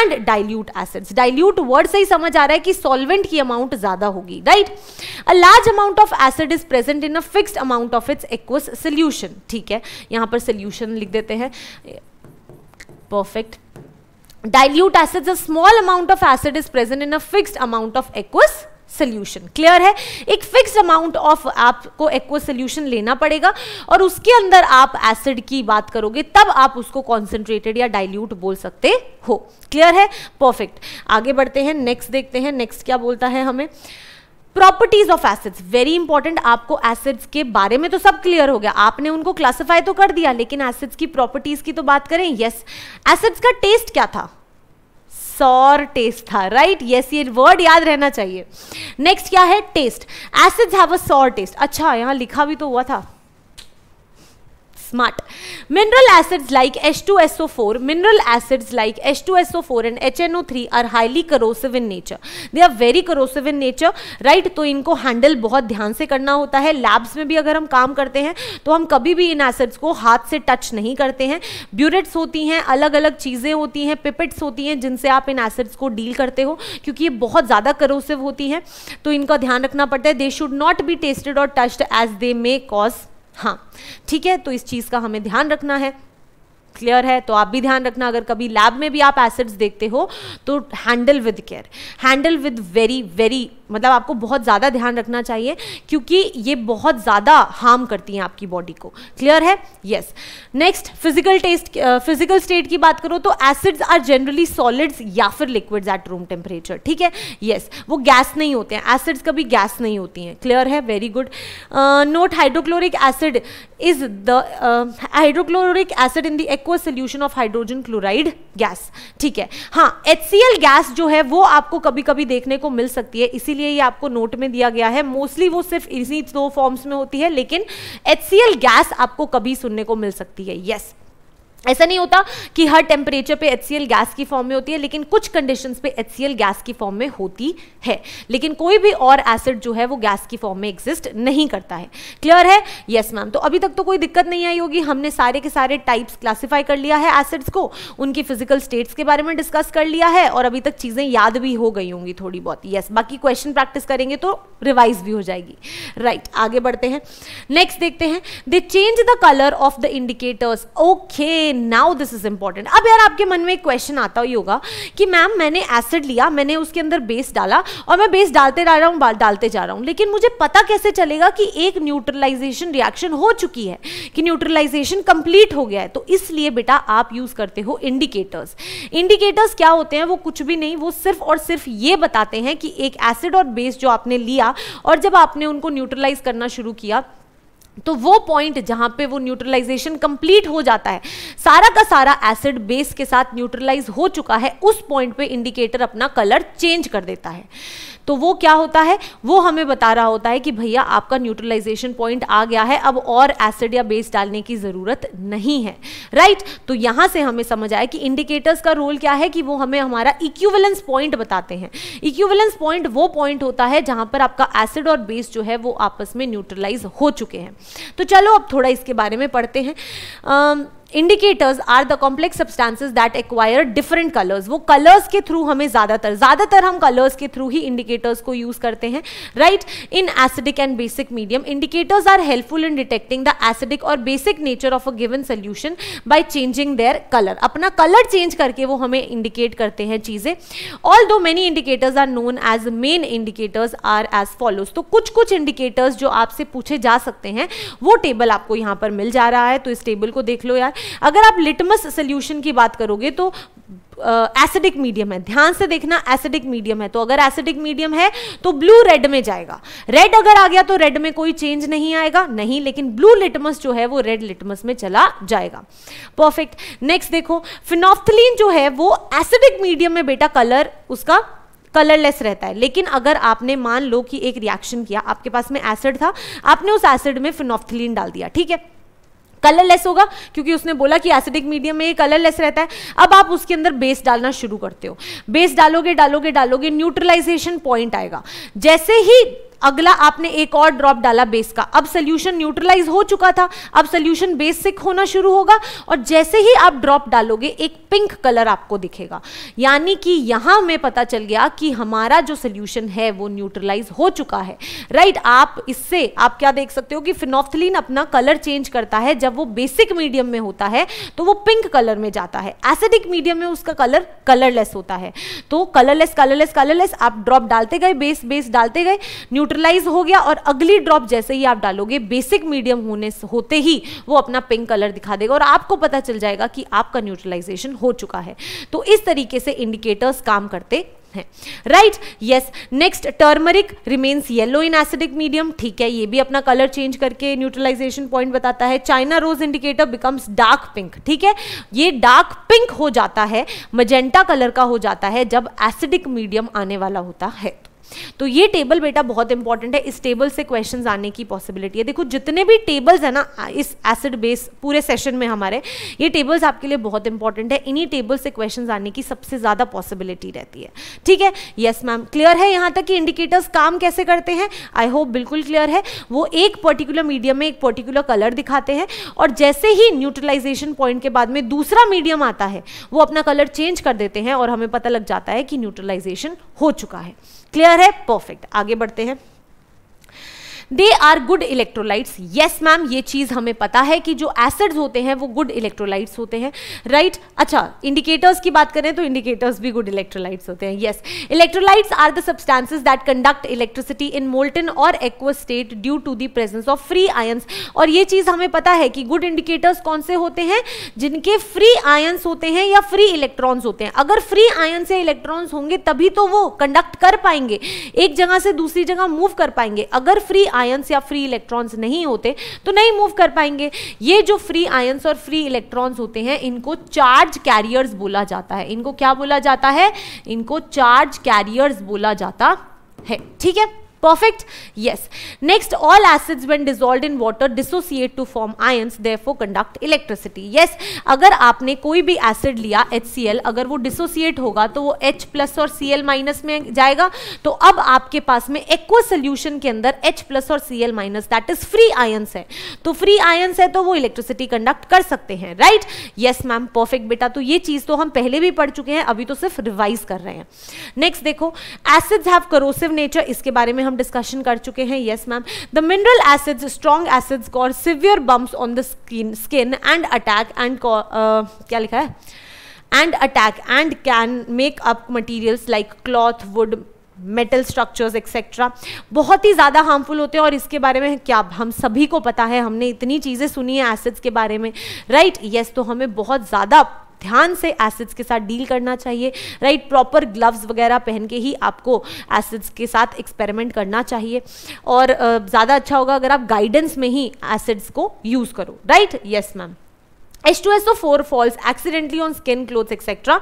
and dilute acids. dilute word से ही समझ आ रहा है कि solvent की amount ज़्यादा होगी, right? A large amount of acid is present in a fixed amount of its aqueous solution. ठीक है, यहाँ पर solution लिख देते हैं, perfect. dilute acids, a small amount of acid is present in a fixed amount of aqueous solution. Clear है? एक fix amount of आपको एक्वा सॉल्यूशन लेना पड़ेगा और उसके अंदर आप एसिड की बात करोगे तब आप उसको कॉन्सेंट्रेटेड या डाइल्यूट बोल सकते हो। क्लियर है? परफेक्ट। आगे बढ़ते हैं, नेक्स्ट देखते हैं नेक्स्ट क्या बोलता है हमें। Properties of acids, very important. आपको एसिड्स के बारे में तो सब क्लियर हो गया, आपने उनको क्लासिफाई तो कर दिया, लेकिन एसिड्स की प्रॉपर्टीज की तो बात करें। यस, एसिड्स का टेस्ट क्या था? सॉर टेस्ट था, राइट? यस, ये वर्ड याद रहना चाहिए। नेक्स्ट क्या है? Test. Acids have a sour test. अच्छा, यहाँ लिखा भी तो हुआ था, smart. Mineral acids like H two S O four, mineral acids like H two S O four and H N O three are highly corrosive in nature, they are very corrosive in nature, right? तो इनको handle बहुत ध्यान से करना होता है। Labs में भी अगर हम काम करते हैं तो हम कभी भी इन एसिड्स को हाथ से टच नहीं करते हैं। ब्यूरेट्स होती हैं, अलग अलग चीज़ें होती हैं, पिपेट्स होती हैं जिनसे आप इन एसिड्स को डील करते हो, क्योंकि ये बहुत ज़्यादा करोसिव होती हैं, तो इनका ध्यान रखना पड़ता है। They should not be tested और touched as they may cause हाँ, ठीक है, तो इस चीज़ का हमें ध्यान रखना है। क्लियर है? तो आप भी ध्यान रखना, अगर कभी लैब में भी आप एसिड्स देखते हो तो handle with care, handle with very very मतलब आपको बहुत ज़्यादा ध्यान रखना चाहिए, क्योंकि ये बहुत ज़्यादा हार्म करती हैं आपकी बॉडी को। क्लियर है? Yes. Next, physical test, physical state की बात करो तो एसिड्स आर जनरली सॉलिड्स या फिर लिक्विड्स एट रूम टेम्परेचर, ठीक है? यस, वो गैस नहीं होते हैं, एसिड्स कभी गैस नहीं होती हैं। क्लियर है? Very good. Note, hydrochloric acid is the hydrochloric acid in the aqua solution of hydrogen chloride gas, ठीक है? हाँ, एच सी एल गैस जो है वो आपको कभी कभी देखने को मिल सकती है, इसी लिए ये आपको नोट में दिया गया है। मोस्टली वो सिर्फ इसी दो फॉर्म्स में होती है, लेकिन एच सी एल गैस आपको कभी सुनने को मिल सकती है। यस, ऐसा नहीं होता कि हर टेम्परेचर पे एच सी एल गैस की फॉर्म में होती है, लेकिन कुछ कंडीशंस पे एच सी एल गैस की फॉर्म में होती है, लेकिन कोई भी और एसिड जो है वो गैस की फॉर्म में एग्जिस्ट नहीं करता है। क्लियर है? Yes ma'am. तो अभी तक तो कोई दिक्कत नहीं आई होगी, हमने सारे के सारे टाइप्स क्लासिफाई कर लिया है एसिड्स को, उनकी फिजिकल स्टेट्स के बारे में डिस्कस कर लिया है, और अभी तक चीज़ें याद भी हो गई होंगी थोड़ी बहुत। यस, बाकी क्वेश्चन प्रैक्टिस करेंगे तो रिवाइज भी हो जाएगी, राइट? आगे बढ़ते हैं, नेक्स्ट देखते हैं। They change the colour of the indicators. Okay, now this is important. अब यार आपके मन में एक क्वेश्चन आता ही होगा कि मैम मैंने एसिड लिया, मैंने उसके अंदर बेस डाला और मैं बेस डालते जा रहा हूँ डालते जा रहा हूँ लेकिन मुझे पता कैसे चलेगा कि एक न्यूट्रलाइजेशन रिएक्शन हो चुकी है, कि न्यूट्रलाइजेशन कंप्लीट हो गया है? तो इसलिए बेटा आप यूज करते हो इंडिकेटर्स। इंडिकेटर्स क्या होते हैं? वो कुछ भी नहीं, वो सिर्फ और सिर्फ ये बताते हैं कि एक एसिड और बेस जो आपने लिया और जब आपने उनको न्यूट्रलाइज करना शुरू किया तो वो पॉइंट जहाँ पे वो न्यूट्रलाइजेशन कंप्लीट हो जाता है, सारा का सारा एसिड बेस के साथ न्यूट्रलाइज हो चुका है, उस पॉइंट पे इंडिकेटर अपना कलर चेंज कर देता है। तो वो क्या होता है? वो हमें बता रहा होता है कि भैया आपका न्यूट्रलाइजेशन पॉइंट आ गया है, अब और एसिड या बेस डालने की ज़रूरत नहीं है, राइट? तो यहाँ से हमें समझ आया कि इंडिकेटर्स का रोल क्या है, कि वो हमें हमारा इक्विवेलेंस पॉइंट बताते हैं। इक्विवेलेंस पॉइंट वो पॉइंट होता है जहाँ पर आपका एसिड और बेस जो है वो आपस में न्यूट्रलाइज हो चुके हैं। तो चलो अब थोड़ा इसके बारे में पढ़ते हैं। Indicators are the complex substances that acquire different colours. वो कलर्स के थ्रू हमें ज़्यादातर ज़्यादातर हम कलर्स के थ्रू ही इंडिकेटर्स को यूज़ करते हैं, right? In acidic and basic medium indicators are helpful in detecting the acidic or basic nature of a given solution by changing their colour. अपना कलर चेंज करके वो हमें इंडिकेट करते हैं चीज़ें। Although many indicators are known as main indicators are as follows. तो कुछ कुछ इंडिकेटर्स जो आपसे पूछे जा सकते हैं वो टेबल आपको यहाँ पर मिल जा रहा है, तो इस टेबल को देख लो यार। अगर आप लिटमस सॉल्यूशन की बात करोगे तो एसिडिक मीडियम है, ध्यान से देखना एसिडिक मीडियम है, तो अगर एसिडिक मीडियम है तो ब्लू रेड में जाएगा। रेड अगर आ गया तो रेड में कोई चेंज नहीं आएगा, नहीं, लेकिन ब्लू लिटमस जो है वो रेड लिटमस में चला जाएगा। परफेक्ट। नेक्स्ट देखो, फिनोफ्थलीन जो है वो एसिडिक मीडियम में बेटा कलर उसका कलरलेस रहता है, लेकिन अगर आपने मान लो कि एक रिएक्शन किया, आपके पास में एसिड था, आपने उस एसिड में फिनोफ्थलीन डाल दिया, ठीक है, कलरलेस होगा, क्योंकि उसने बोला कि एसिडिक मीडियम में ये कलरलेस रहता है। अब आप उसके अंदर बेस डालना शुरू करते हो, बेस डालोगे डालोगे डालोगे न्यूट्रलाइजेशन पॉइंट आएगा। जैसे ही अगला आपने एक और ड्रॉप डाला बेस का, अब सोल्यूशन न्यूट्रलाइज हो चुका था, अब सोल्यूशन बेस सिक होना शुरू होगा और जैसे ही आप ड्रॉप डालोगे एक पिंक कलर आपको दिखेगा। यानी कि यहां में पता चल गया कि हमारा जो सोल्यूशन है वो न्यूट्रलाइज हो चुका है, राइट। आप इससे आप क्या देख सकते हो कि फिनोफ्थलीन अपना कलर चेंज करता है, जब वो बेसिक मीडियम में होता है तो वो पिंक कलर में जाता है, एसिडिक मीडियम में उसका कलर कलरलेस होता है। तो कलरलेस कलरलेस कलरलेस आप ड्रॉप डालते गए, बेस बेस डालते गए, न्यूट्रलाइज हो गया और अगली ड्रॉप जैसे ही आप डालोगे बेसिक मीडियम होने होते ही वो अपना पिंक कलर दिखा देगा और आपको पता चल जाएगा कि आपका न्यूट्रलाइजेशन हो चुका है। तो इस तरीके से इंडिकेटर्स काम करते हैं, right. Yes, next turmeric remains yellow in acidic medium, ठीक है, ये भी अपना कलर चेंज करके न्यूट्रलाइजेशन पॉइंट बताता है। China rose indicator becomes dark pink, ठीक है, ये डार्क पिंक हो जाता है, मजेंटा कलर का हो जाता है जब एसिडिक मीडियम आने वाला होता है। तो ये टेबल बेटा बहुत इंपॉर्टेंट है, इस टेबल से क्वेश्चंस आने की पॉसिबिलिटी है। देखो जितने भी टेबल्स है ना इस एसिड बेस पूरे सेशन में हमारे, ये टेबल्स आपके लिए बहुत इंपॉर्टेंट है, इन्हीं टेबल से क्वेश्चंस आने की सबसे ज्यादा पॉसिबिलिटी रहती है, ठीक है। यस मैम, क्लियर है यहाँ तक कि इंडिकेटर्स काम कैसे करते हैं? आई होप बिल्कुल क्लियर है। वो एक पर्टिकुलर मीडियम में एक पर्टिकुलर कलर दिखाते हैं और जैसे ही न्यूट्रलाइजेशन पॉइंट के बाद में दूसरा मीडियम आता है वो अपना कलर चेंज कर देते हैं और हमें पता लग जाता है कि न्यूट्रलाइजेशन हो चुका है। क्लियर है? परफेक्ट, आगे बढ़ते हैं। They are good electrolytes, yes ma'am, ये चीज हमें पता है कि जो एसिड्स होते हैं वो गुड इलेक्ट्रोलाइट्स होते हैं, राइट right? अच्छा, इंडिकेटर्स की बात करें तो इंडिकेटर्स भी गुड इलेक्ट्रोलाइट्स होते हैं। Yes, electrolytes are the substances that conduct electricity in molten or aqueous state due to the presence of free ions. और ये चीज हमें पता है कि गुड इंडिकेटर्स कौन से होते हैं? जिनके फ्री आयंस होते हैं या फ्री इलेक्ट्रॉन्स होते हैं। अगर फ्री आयंस या इलेक्ट्रॉन्स होंगे तभी तो वो कंडक्ट कर पाएंगे, एक जगह से दूसरी जगह मूव कर पाएंगे। अगर फ्री आयंस या फ्री इलेक्ट्रॉन्स नहीं होते तो नहीं मूव कर पाएंगे। ये जो फ्री आयंस और फ्री इलेक्ट्रॉन्स होते हैं इनको चार्ज कैरियर्स बोला जाता है। इनको क्या बोला जाता है? इनको चार्ज कैरियर्स बोला जाता है, ठीक है, perfect. Yes, next, all acids when dissolved in water dissociate to form ions therefore conduct electricity. Yes, अगर आपने कोई भी एसिड लिया HCl, अगर वो डिसोसिएट होगा तो वो H प्लस और Cl माइनस में जाएगा। तो अब आपके पास में एक्वस सोल्यूशन के अंदर H प्लस और Cl minus that is free ions है, तो फ्री आयंस है तो वो इलेक्ट्रिसिटी कंडक्ट कर सकते हैं, राइट। यस मैम, परफेक्ट बेटा, तो ये चीज तो हम पहले भी पढ़ चुके हैं, अभी तो सिर्फ रिवाइज कर रहे हैं। नेक्स्ट देखो, एसिड्स हैव करोसिव नेचर, इसके बारे में हम डिस्कशन कर चुके हैं। Yes ma'am, the mineral acids strong acids cause severe bumps on the skin skin and attack and क्या लिखा है and attack and can make up materials like cloth, wood, metal structures etcetera. बहुत ही ज़्यादा harmful होते हैं और इसके बारे में क्या हम सभी को पता है, हमने इतनी चीज़ें सुनी है एसिड्स के बारे में, राइट। यस, तो हमें बहुत ज़्यादा ध्यान से एसिड्स के साथ डील करना चाहिए, राइट। प्रॉपर ग्लव्स वगैरह पहन के ही आपको एसिड्स के साथ एक्सपेरिमेंट करना चाहिए और ज़्यादा अच्छा होगा अगर आप गाइडेंस में ही एसिड्स को यूज़ करो, right. Yes ma'am, H two S O four falls accidentally on skin, clothes, et cetera.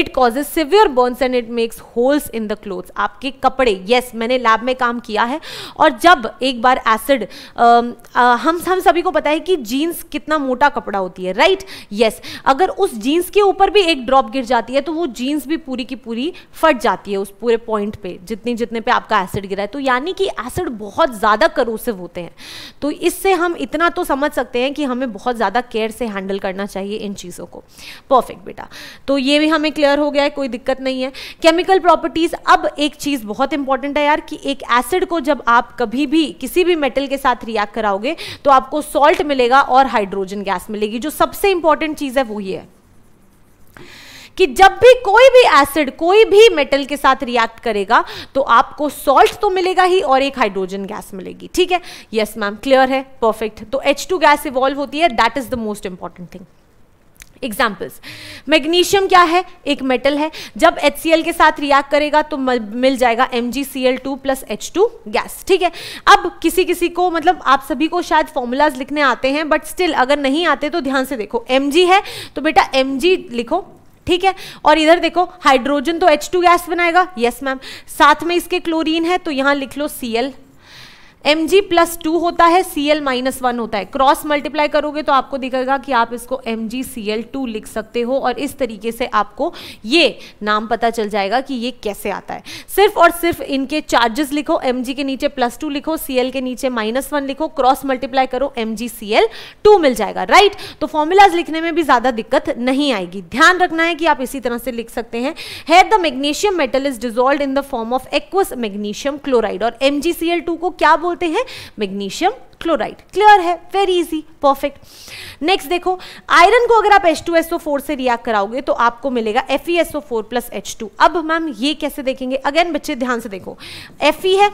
It causes severe burns and it makes holes in the clothes. आपके कपड़े, yes, मैंने लैब में काम किया है और जब एक बार एसिड, हम हम सभी को पता है कि जीन्स कितना मोटा कपड़ा होती है, राइट right? Yes yes. अगर उस जीन्स के ऊपर भी एक ड्रॉप गिर जाती है तो वो जीन्स भी पूरी की पूरी फट जाती है उस पूरे पॉइंट पे, जितनी जितने पे आपका एसिड गिरा है। तो यानी कि एसिड बहुत ज़्यादा करोसिव होते हैं, तो इससे हम इतना तो समझ सकते हैं कि हमें बहुत ज़्यादा केयर से हैंडल करना चाहिए इन चीजों को। परफेक्ट बेटा, तो ये भी हमें क्लियर हो गया है, कोई दिक्कत नहीं है। केमिकल प्रॉपर्टीज, अब एक चीज बहुत इंपॉर्टेंट है यार कि एक एसिड को जब आप कभी भी किसी भी मेटल के साथ रिएक्ट कराओगे तो आपको सॉल्ट मिलेगा और हाइड्रोजन गैस मिलेगी। जो सबसे इंपॉर्टेंट चीज है वो ये है कि जब भी कोई भी एसिड कोई भी मेटल के साथ रिएक्ट करेगा तो आपको सॉल्ट तो मिलेगा ही और एक हाइड्रोजन गैस मिलेगी, ठीक है। यस मैम, क्लियर है, परफेक्ट। तो H टू गैस इवॉल्व होती है, that is the most important thing. Examples, magnesium क्या है? एक मेटल है, जब HCl के साथ रिएक्ट करेगा तो मिल जाएगा MgCl two plus H two gas, ठीक है। अब किसी किसी को मतलब आप सभी को शायद फॉर्मूलाज लिखने आते हैं, बट स्टिल अगर नहीं आते तो ध्यान से देखो, Mg है तो बेटा Mg लिखो, ठीक है, और इधर देखो हाइड्रोजन तो H टू गैस बनाएगा, यस मैम, साथ में इसके क्लोरीन है तो यहां लिख लो Cl, Mg प्लस टू होता है, Cl माइनस वन होता है, क्रॉस मल्टीप्लाई करोगे तो आपको दिखेगा कि आप इसको MgCl टू लिख सकते हो और इस तरीके से आपको ये नाम पता चल जाएगा कि ये कैसे आता है। सिर्फ और सिर्फ इनके चार्जेस लिखो, Mg के नीचे प्लस टू लिखो, Cl के नीचे माइनस वन लिखो, क्रॉस मल्टीप्लाई करो, MgCl टू मिल जाएगा, राइट। तो फॉर्मूलाज लिखने में भी ज़्यादा दिक्कत नहीं आएगी, ध्यान रखना है कि आप इसी तरह से लिख सकते हैं। Here the magnesium metal is dissolve in the form of aqueous magnesium chloride और MgCl टू को क्या बोलते हैं, मैग्नीशियम क्लोराइड। क्लियर है, वेरी इजी, परफेक्ट। नेक्स्ट देखो, आयरन को अगर आप H two S O four से रिएक्ट कराओगे तो आपको मिलेगा F E S O four plus H two. अब मैम ये कैसे देखेंगे, अगेन बच्चे ध्यान से देखो, Fe है,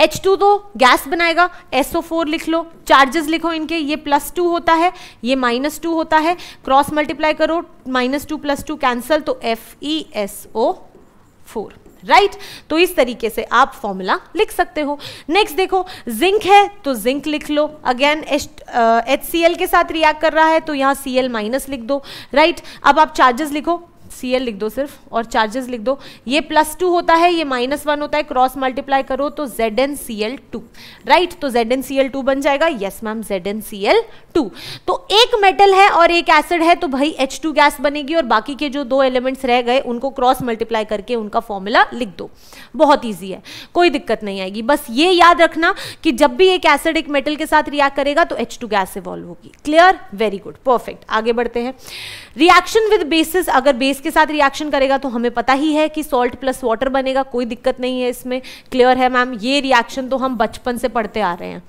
एच टू तो गैस बनाएगा, एस ओ फोर लिख लो, चार्जेस लिखो इनके, ये प्लस टू होता है, ये माइनस टू होता है, क्रॉस मल्टीप्लाई करो, minus two plus two cancel, तो F E S O four, right right? तो इस तरीके से आप फॉर्मूला लिख सकते हो। नेक्स्ट देखो, जिंक है तो जिंक लिख लो, अगेन एच सी एल के साथ रिएक्ट कर रहा है तो यहाँ Cl माइनस लिख दो, राइट right? अब आप चार्जेस लिखो, Cl लिख दो सिर्फ और चार्जेस लिख दो, ये प्लस टू होता है, ये माइनस वन होता है, क्रॉस मल्टीप्लाई करो तो ZnCl टू, राइट, तो ZnCl टू बन जाएगा, यस मैम ZnCl टू। तो एक मेटल है और एक एसिड है तो भाई एच टू गैस बनेगी और बाकी के जो दो एलिमेंट्स रह गए उनको क्रॉस मल्टीप्लाई करके उनका फॉर्मूला लिख दो, बहुत ईजी है, कोई दिक्कत नहीं आएगी। बस ये याद रखना कि जब भी एक एसिड एक मेटल के साथ रिएक्ट करेगा तो एच टू गैस इवॉल्व होगी। Clear, very good, perfect. आगे बढ़ते हैं, रिएक्शन विद बेसिस, अगर बेस के साथ रिएक्शन करेगा तो हमें पता ही है कि सॉल्ट प्लस वाटर बनेगा, कोई दिक्कत नहीं है इसमें। क्लियर है मैम, ये रिएक्शन तो हम बचपन से पढ़ते आ रहे हैं,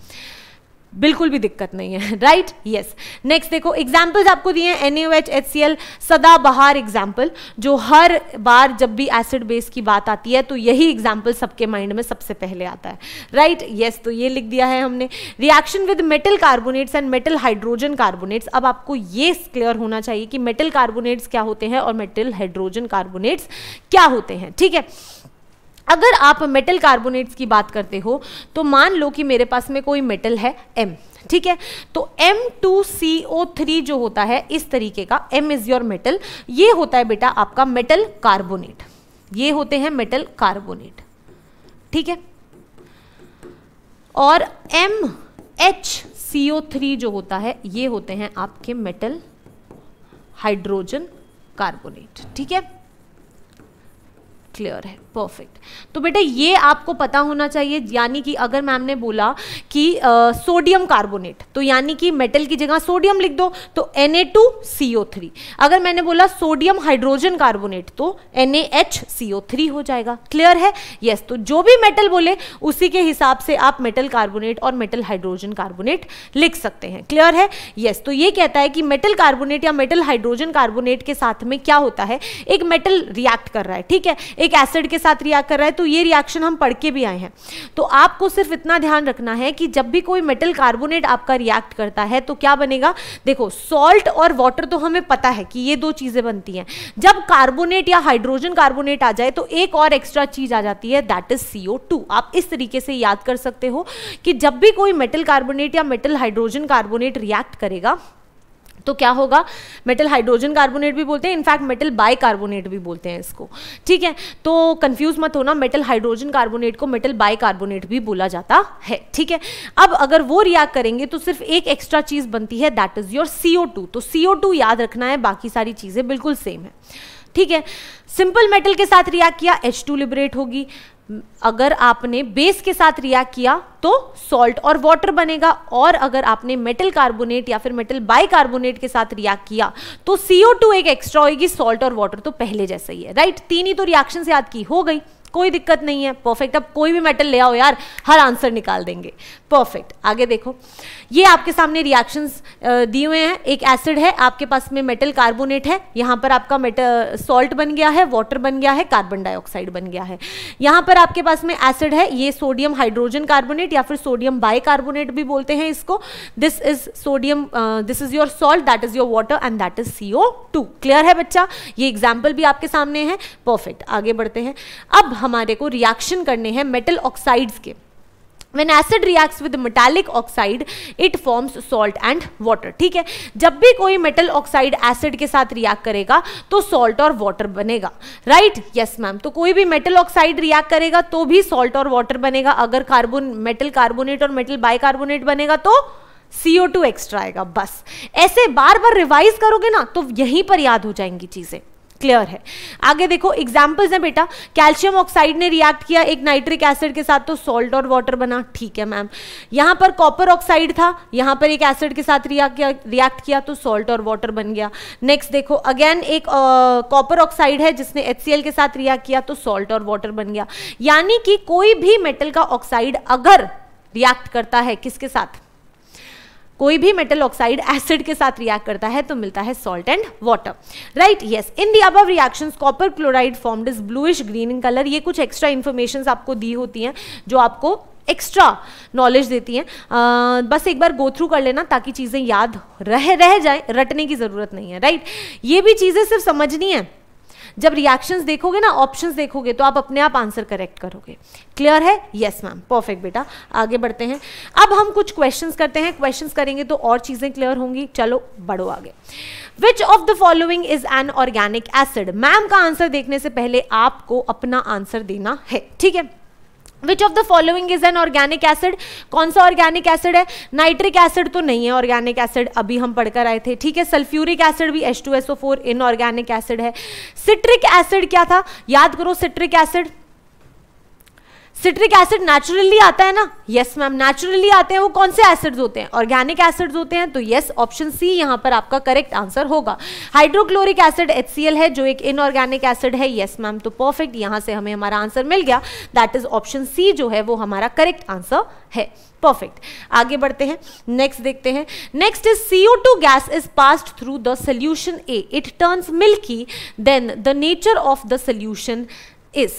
बिल्कुल भी दिक्कत नहीं है, राइट, यस। नेक्स्ट देखो, एग्जाम्पल्स आपको दिए हैं N A O H, H C L, सदाबहार एग्जाम्पल, जो हर बार जब भी एसिड बेस की बात आती है तो यही एग्जाम्पल सबके माइंड में सबसे पहले आता है, राइट, यस। तो ये लिख दिया है हमने, reaction with metal carbonates and metal hydrogen carbonates. अब आपको ये क्लियर होना चाहिए कि मेटल कार्बोनेट्स क्या होते हैं और मेटल हाइड्रोजन कार्बोनेट्स क्या होते हैं, ठीक है। अगर आप मेटल कार्बोनेट्स की बात करते हो तो मान लो कि मेरे पास में कोई मेटल है M, ठीक है, तो M two C O three जो होता है इस तरीके का, M इज योर मेटल, ये होता है बेटा आपका मेटल कार्बोनेट, ये होते हैं मेटल कार्बोनेट, ठीक है। और M H C O three जो होता है ये होते हैं आपके मेटल हाइड्रोजन कार्बोनेट, ठीक है, क्लियर है, परफेक्ट। तो बेटा ये आपको पता होना चाहिए, यानी कि अगर मैम ने बोला कि सोडियम कार्बोनेट तो यानी कि मेटल की जगह सोडियम लिख दो तो N A two C O three, अगर मैंने बोला सोडियम हाइड्रोजन कार्बोनेट तो N A H C O three हो जाएगा। क्लियर है, यस। तो जो भी मेटल बोले उसी के हिसाब से आप मेटल कार्बोनेट और मेटल हाइड्रोजन कार्बोनेट लिख सकते हैं। क्लियर है, यस। तो ये कहता है कि मेटल कार्बोनेट या मेटल हाइड्रोजन कार्बोनेट के साथ में क्या होता है, एक मेटल रिएक्ट कर रहा है, ठीक है, एक एसिड के साथ रिएक्ट कर रहा है, तो ये रिएक्शन हम पढ़ के भी आए हैं। तो आपको सिर्फ इतना ध्यान रखना है कि जब भी कोई मेटल कार्बोनेट आपका रिएक्ट करता है तो क्या बनेगा, देखो सॉल्ट और वाटर तो हमें पता है कि ये दो चीजें बनती हैं, जब कार्बोनेट या हाइड्रोजन कार्बोनेट आ जाए तो एक और एक्स्ट्रा चीज आ जाती है, that is C O two. आप इस तरीके से याद कर सकते हो कि जब भी कोई मेटल कार्बोनेट या मेटल हाइड्रोजन कार्बोनेट रिएक्ट करेगा तो क्या होगा, मेटल हाइड्रोजन कार्बोनेट भी बोलते हैं, इनफैक्ट मेटल बाई कार्बोनेट भी बोलते हैं इसको, ठीक है, तो कंफ्यूज मत होना, मेटल हाइड्रोजन कार्बोनेट को मेटल बाई कार्बोनेट भी बोला जाता है, ठीक है। अब अगर वो रिएक्ट करेंगे तो सिर्फ एक एक्स्ट्रा चीज बनती है, that is your C O two. तो सी ओ टू याद रखना है, बाकी सारी चीजें बिल्कुल सेम है, ठीक है। सिंपल मेटल के साथ रिएक्ट किया एच टू लिबरेट होगी, अगर आपने बेस के साथ रिएक्ट किया तो सॉल्ट और वाटर बनेगा, और अगर आपने मेटल कार्बोनेट या फिर मेटल बाइकार्बोनेट के साथ रिएक्ट किया तो सी ओ टू एक एक्स्ट्रा होगी, सॉल्ट और वाटर तो पहले जैसा ही है, राइट। तीन ही तो रिएक्शन से याद की हो गई, कोई दिक्कत नहीं है, परफेक्ट। अब कोई भी मेटल ले आओ यार, हर आंसर निकाल देंगे, परफेक्ट। आगे देखो, ये आपके सामने रिएक्शंस दिए हुए हैं, एक एसिड है आपके पास में, मेटल कार्बोनेट है, यहाँ पर आपका मेटल सॉल्ट बन गया है, वाटर बन गया है, कार्बन डाइऑक्साइड बन गया है, यहाँ पर आपके पास में एसिड है, ये सोडियम हाइड्रोजन कार्बोनेट या फिर सोडियम बाइकार्बोनेट भी बोलते हैं इसको, this is sodium, this is your salt, that is your water and that is C O two. Clear है बच्चा, ये एग्जाम्पल भी आपके सामने है, परफेक्ट। आगे बढ़ते हैं, अब हमारे को रिएक्शन करने हैं मेटल ऑक्साइड्स के, When acid reacts with metallic oxide, it forms salt and water. ठीक है, जब भी कोई मेटल ऑक्साइड एसिड के साथ रिएक्ट करेगा तो सॉल्ट और वाटर बनेगा, राइट? यस मैम, तो कोई भी मेटल ऑक्साइड रिएक्ट करेगा तो भी सॉल्ट और वाटर बनेगा. अगर कार्बन मेटल कार्बोनेट और मेटल बाइकार्बोनेट बनेगा तो सी ओ टू एक्स्ट्रा आएगा. बस ऐसे बार बार रिवाइज करोगे ना तो यहीं पर याद हो जाएंगी चीजें. क्लियर है? आगे देखो, एग्जाम्पल्स हैं बेटा. कैल्शियम ऑक्साइड ने रिएक्ट किया एक नाइट्रिक एसिड के साथ तो सॉल्ट और वाटर बना. ठीक है मैम. यहाँ पर कॉपर ऑक्साइड था, यहाँ पर एक एसिड के साथ रिएक्ट किया, रिएक्ट किया तो सॉल्ट और वाटर बन गया. नेक्स्ट देखो, अगेन एक कॉपर ऑक्साइड है जिसने एच सी एल के साथ रिएक्ट किया तो सॉल्ट और वाटर बन गया. यानी कि कोई भी मेटल का ऑक्साइड अगर रिएक्ट करता है किसके साथ, कोई भी मेटल ऑक्साइड एसिड के साथ रिएक्ट करता है तो मिलता है salt and water, right? Yes. In the above reactions copper chloride formed is bluish green in colour. ये कुछ एक्स्ट्रा इन्फॉर्मेशन आपको दी होती हैं जो आपको एक्स्ट्रा नॉलेज देती हैं. आ, बस एक बार गो थ्रू कर लेना ताकि चीज़ें याद रह रह जाए, रटने की ज़रूरत नहीं है, राइट? ये भी चीज़ें सिर्फ समझनी है. जब रिएक्शंस देखोगे ना, ऑप्शंस देखोगे तो आप अपने आप आंसर करेक्ट करोगे. क्लियर है? यस मैम, परफेक्ट बेटा. आगे बढ़ते हैं. अब हम कुछ क्वेश्चंस करते हैं. क्वेश्चंस करेंगे तो और चीजें क्लियर होंगी. चलो बढ़ो आगे. Which of the following is an organic acid. Ma'am का आंसर देखने से पहले आपको अपना आंसर देना है, ठीक है? Which of the following is an organic acid. कौन सा ऑर्गेनिक एसिड है? नाइट्रिक एसिड तो नहीं है ऑर्गेनिक एसिड, अभी हम पढ़कर आए थे, ठीक है? सल्फ्यूरिक एसिड भी H two S O four inorganic acid है. सिट्रिक एसिड क्या था, याद करो? Citric acid, citric acid naturally आता है ना? यस मैम, नेचुरली आते हैं. वो कौन से एसिड्स होते हैं? ऑर्गेनिक एसिड्स होते हैं. तो यस, ऑप्शन सी यहाँ पर आपका करेक्ट आंसर होगा. Hydrochloric acid H C L है जो एक इनऑर्गेनिक एसिड है. यस मैम, तो परफेक्ट, यहाँ से हमें हमारा आंसर मिल गया. दैट इज ऑप्शन सी जो है वो हमारा करेक्ट आंसर है. परफेक्ट. आगे बढ़ते हैं, नेक्स्ट देखते हैं. Next is C O two gas is passed through the solution A, it turns milky, then the nature of the solution is.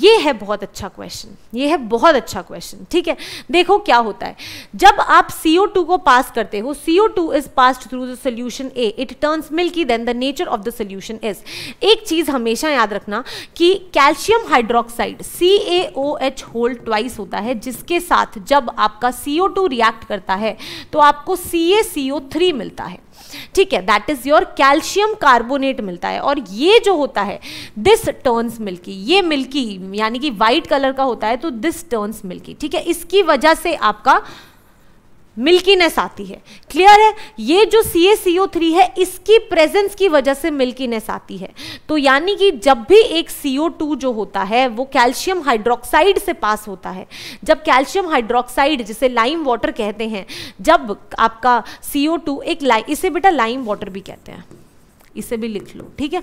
ये है बहुत अच्छा क्वेश्चन, ये है बहुत अच्छा क्वेश्चन, ठीक है? देखो क्या होता है, जब आप सी ओ टू को पास करते हो, C O two is passed through the solution A, it turns milky, then the nature of the solution is. एक चीज हमेशा याद रखना कि calcium hydroxide C A O H whole twice होता है, जिसके साथ जब आपका सी ओ टू रिएक्ट करता है तो आपको सी ए सी ओ थ्री मिलता है, ठीक है? That is your calcium carbonate मिलता है. और ये जो होता है दिस टर्न्स मिल्की, ये मिल्की यानी कि वाइट कलर का होता है, तो दिस टर्न्स मिल्की, ठीक है? इसकी वजह से आपका मिल्कीनेस आती है. क्लियर है? ये जो सी ए सी ओ थ्री है इसकी प्रेजेंस की वजह से मिल्कीनेस आती है. तो यानी कि जब भी एक सी ओ टू जो होता है वो कैल्शियम हाइड्रोक्साइड से पास होता है, जब कैल्शियम हाइड्रोक्साइड जिसे लाइम वाटर कहते हैं, जब आपका सी ओ टू एक लाइ इसे बेटा लाइम वाटर भी कहते हैं, इसे भी लिख लो, ठीक है?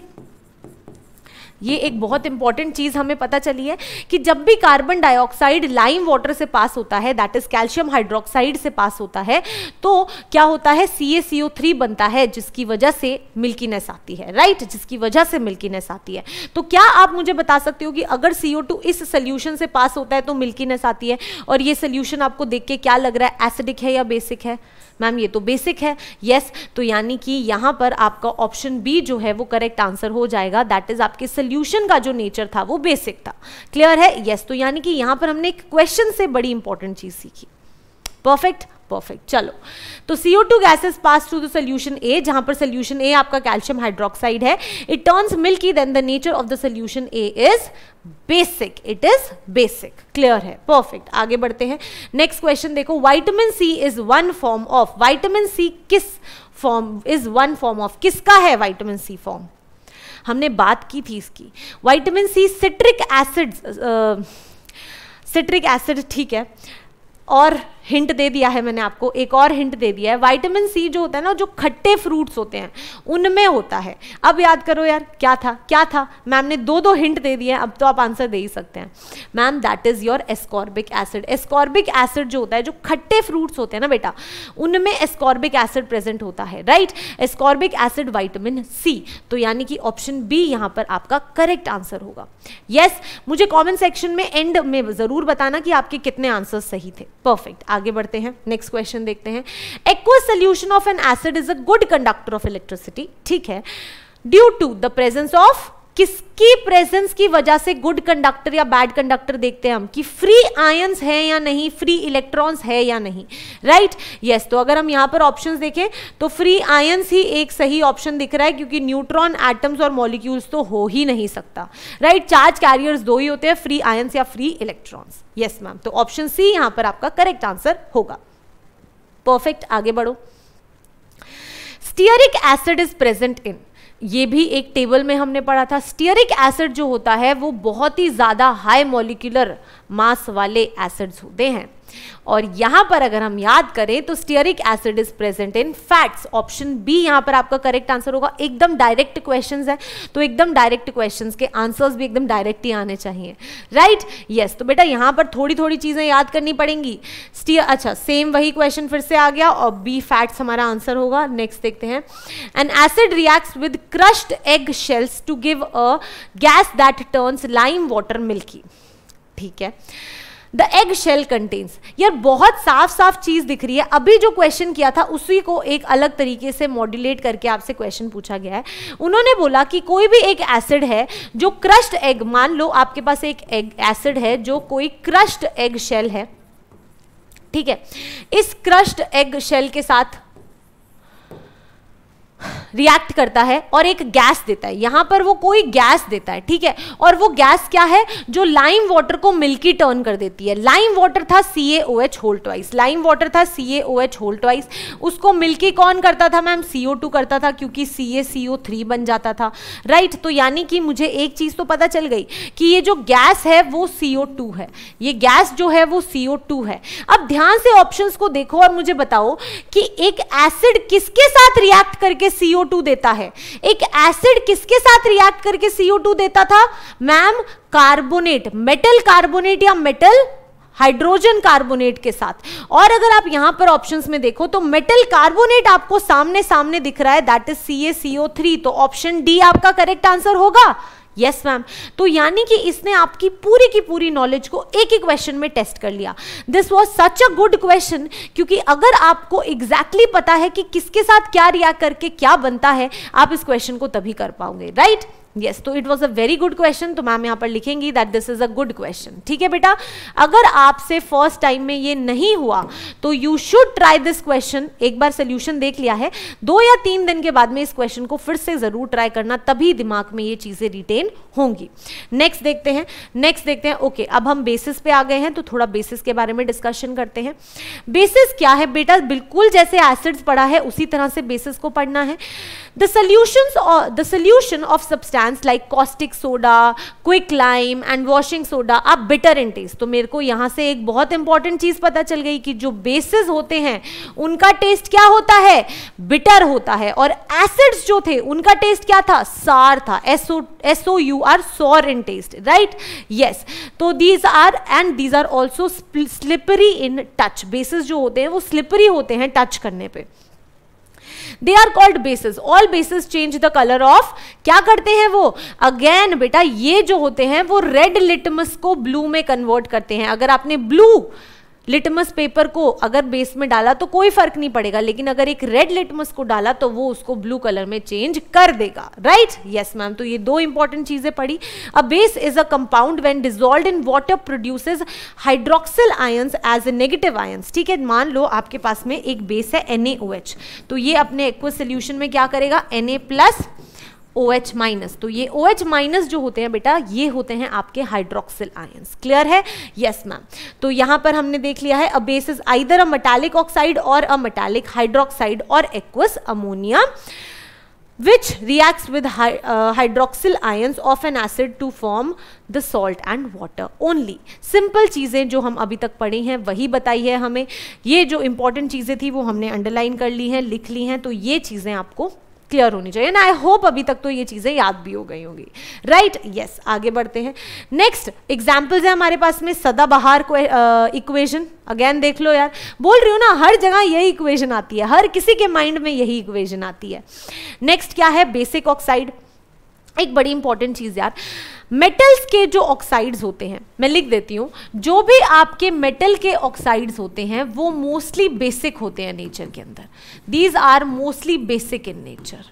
ये एक बहुत इंपॉर्टेंट चीज हमें पता चली है कि जब भी कार्बन डाइऑक्साइड लाइम वाटर से पास होता है, दैट इज कैल्शियम हाइड्रोक्साइड से पास होता है, तो क्या होता है, सी ए सी ओ थ्री बनता है, जिसकी वजह से मिल्कीनेस आती है, राइट? जिसकी वजह से मिल्कीनेस आती है. तो क्या आप मुझे बता सकते हो कि अगर सी ओ टू इस सोल्यूशन से पास होता है तो मिल्कीनेस आती है, और ये सोल्यूशन आपको देख के क्या लग रहा है, एसिडिक है या बेसिक है? मैम ये तो बेसिक है. यस, तो यानी कि यहाँ पर आपका ऑप्शन बी जो है वो करेक्ट आंसर हो जाएगा. दैट इज आपके सोल्यूशन का जो नेचर था वो बेसिक था. क्लियर है? यस, तो यानी कि यहाँ पर हमने एक क्वेश्चन से बड़ी इंपॉर्टेंट चीज सीखी. Perfect, perfect. चलो, तो C O two gases pass through the solution A, जहाँ पर सोल्यूशन ए आपका कैल्शियम हाइड्रोक्साइड है, it turns milky, then the nature of the solution A is basic, it is basic. Clear है? Perfect. आगे बढ़ते हैं, नेक्स्ट क्वेश्चन देखो. Vitamin C is one form of, vitamin C किस form is one form of, किसका है vitamin C form? हमने बात की थी इसकी. Vitamin C citric acid, citric acid, ठीक है? और हिंट दे दिया है मैंने आपको, एक और हिंट दे दिया है. विटामिन सी जो होता है ना, जो खट्टे फ्रूट्स होते हैं उनमें होता है. अब याद करो यार, क्या था क्या था? मैम ने दो दो हिंट दे दिए हैं, अब तो आप आंसर दे ही सकते हैं ma'am. That is your ascorbic acid. Ascorbic acid जो होता है, जो खट्टे फ्रूट्स होते हैं ना बेटा, उनमें एस्कॉर्बिक एसिड प्रेजेंट होता है, right? Ascorbic acid vitamin C, तो यानी कि ऑप्शन बी यहाँ पर आपका करेक्ट आंसर होगा. यस, मुझे कॉमेंट सेक्शन में एंड में जरूर बताना कि आपके कितने आंसर सही थे. परफेक्ट. आगे बढ़ते हैं, नेक्स्ट क्वेश्चन देखते हैं. Aqueous solution of an acid is a good conductor of electricity, ठीक है, due to the presence of किसकी प्रेजेंस की वजह से गुड कंडक्टर या बैड कंडक्टर देखते हैं हम, कि फ्री आयंस है या नहीं, फ्री इलेक्ट्रॉन्स है या नहीं, राइट right? यस yes, तो अगर हम यहाँ पर ऑप्शंस देखें तो फ्री आयंस ही एक सही ऑप्शन दिख रहा है, क्योंकि न्यूट्रॉन एटम्स और मॉलिक्यूल्स तो हो ही नहीं सकता, राइट right? चार्ज कैरियर्स दो ही होते हैं, फ्री आयंस या फ्री इलेक्ट्रॉन्स। यस मैम, तो ऑप्शन सी यहाँ पर आपका करेक्ट आंसर होगा। परफेक्ट, आगे बढ़ो। Stearic acid is present in, ये भी एक टेबल में हमने पढ़ा था। स्टियरिक एसिड जो होता है वो बहुत ही ज़्यादा हाई मॉलिक्यूलर मास वाले एसिड्स होते हैं, और यहाँ पर अगर हम याद करें तो stearic acid is present in fats, option B यहाँ पर आपका करेक्ट आंसर होगा। एकदम डायरेक्ट क्वेश्चंस है तो एकदम डायरेक्ट क्वेश्चंस के आंसर्स भी एकदम डायरेक्ट ही आने चाहिए, राइट right? यस yes, तो बेटा यहाँ पर थोड़ी थोड़ी चीज़ें याद करनी पड़ेंगी। स्टियर अच्छा सेम वही क्वेश्चन फिर से आ गया और बी फैट्स हमारा आंसर होगा। नेक्स्ट देखते हैं, an acid reacts with crushed egg shells to give a gas that turns lime water milky, ठीक है। द एग शेल कंटेन्स, यार बहुत साफ साफ चीज़ दिख रही है, अभी जो क्वेश्चन किया था उसी को एक अलग तरीके से मॉड्यूलेट करके आपसे क्वेश्चन पूछा गया है। उन्होंने बोला कि कोई भी एक एसिड है जो क्रश्ड एग, मान लो आपके पास एक एग एसिड है जो कोई क्रश्ड एग शेल है, ठीक है, इस क्रश्ड एग शेल के साथ रिएक्ट करता है और एक गैस देता है, यहाँ पर वो कोई गैस देता है, ठीक है, और वो गैस क्या है जो लाइम वाटर को मिल्की टर्न कर देती है। लाइम वाटर था CaOH whole twice, lime water था CaOH होल ट्वाइस, उसको मिल्की कौन करता था मैम, C O टू करता था, क्योंकि CaCO थ्री बन जाता था, राइट। तो यानी कि मुझे एक चीज़ तो पता चल गई कि ये जो गैस है वो C O टू है, ये गैस जो है वो C O टू है। अब ध्यान से ऑप्शन को देखो और मुझे बताओ कि एक एसिड किसके साथ रिएक्ट करके C O टू देता है, एक एसिड किसके साथ रिएक्ट करके C O टू देता था मैम, कार्बोनेट, मेटल कार्बोनेट या मेटल हाइड्रोजन कार्बोनेट के साथ। और अगर आप यहां पर ऑप्शंस में देखो तो मेटल कार्बोनेट आपको सामने सामने दिख रहा है, that is C a C O three, तो ऑप्शन डी आपका करेक्ट आंसर होगा। यस मैम, तो यानी कि इसने आपकी पूरी की पूरी नॉलेज को एक ही क्वेश्चन में टेस्ट कर लिया। This was such a good question, क्योंकि अगर आपको एग्जैक्टली exactly पता है कि किसके साथ क्या रिएक्ट करके क्या बनता है, आप इस क्वेश्चन को तभी कर पाओगे, राइट right? यस yes, तो it was a very good question. तो मैम यहाँ पर लिखेंगी that this is a good question, ठीक है बेटा। अगर आपसे फर्स्ट टाइम में ये नहीं हुआ तो you should try this question, एक बार सोल्यूशन देख लिया है, दो या तीन दिन के बाद में इस क्वेश्चन को फिर से जरूर ट्राई करना, तभी दिमाग में ये चीज़ें रिटेन होंगी। नेक्स्ट देखते हैं, नेक्स्ट देखते हैं ओके okay, अब हम बेसिस पे आ गए हैं तो थोड़ा बेसिस के बारे में डिस्कशन करते हैं। बेसिस क्या है बेटा, बिल्कुल जैसे एसिड्स पढ़ा है उसी तरह से बेसिस को पढ़ना है। द सल्यूशंस और the solution of substance like caustic soda, quick lime and washing soda आप बिटर इन टेस्ट। तो मेरे को यहां से एक बहुत इंपॉर्टेंट चीज पता चल गई कि जो बेसेस होते हैं उनका टेस्ट क्या होता है, बिटर होता है, और एसिड्स जो थे उनका टेस्ट क्या था, सार था, so so you are sour in taste, right. Yes, तो these are and these are also slippery in touch, bases जो होते हैं वो स्लिपरी होते हैं टच करने पर, they are called bases. All bases change the colour of, क्या करते हैं वो, अगेन बेटा ये जो होते हैं वो रेड लिटमस को ब्लू में कन्वर्ट करते हैं। अगर आपने ब्लू लिटमस पेपर को अगर बेस में डाला तो कोई फर्क नहीं पड़ेगा, लेकिन अगर एक रेड लिटमस को डाला तो वो उसको ब्लू कलर में चेंज कर देगा, राइट। यस मैम, तो ये दो इंपॉर्टेंट चीजें पढ़ी। A base is a compound when dissolved in water produces hydroxyl ions as a negative ions, ठीक है। मान लो आपके पास में एक बेस है NaOH, तो ये अपने एक्वस सोल्यूशन में क्या करेगा, Na प्लस OH माइनस, तो ये OH माइनस जो होते हैं बेटा ये होते हैं आपके हाइड्रोक्सिल आयंस, क्लियर है। यस मैम, तो यहाँ पर हमने देख लिया है a base is either a metallic oxide और अ मेटालिक हाइड्रोक्साइड और aqueous ammonia which reacts with hy uh, hydroxyl ions of an acid to form the salt and water only। Simple चीज़ें जो हम अभी तक पढ़ी हैं वही बताई है हमें, ये जो इंपॉर्टेंट चीज़ें थी वो हमने अंडरलाइन कर ली हैं, लिख ली हैं, तो ये चीज़ें आपको क्लियर होनी चाहिए ना। आई होप अभी तक तो ये चीज़ें याद भी हो गई होंगी, राइट। यस, आगे बढ़ते हैं। नेक्स्ट एग्जाम्पल्स है हमारे पास में सदाबहार इक्वेशन, अगेन देख लो यार, बोल रही हूँ ना हर जगह यही इक्वेशन आती है, हर किसी के माइंड में यही इक्वेशन आती है। नेक्स्ट क्या है, बेसिक ऑक्साइड, एक बड़ी इंपॉर्टेंट चीज़ यार, मेटल्स के जो ऑक्साइड्स होते हैं, मैं लिख देती हूँ, जो भी आपके मेटल के ऑक्साइड्स होते हैं वो मोस्टली बेसिक होते हैं नेचर के अंदर, these are mostly basic in nature,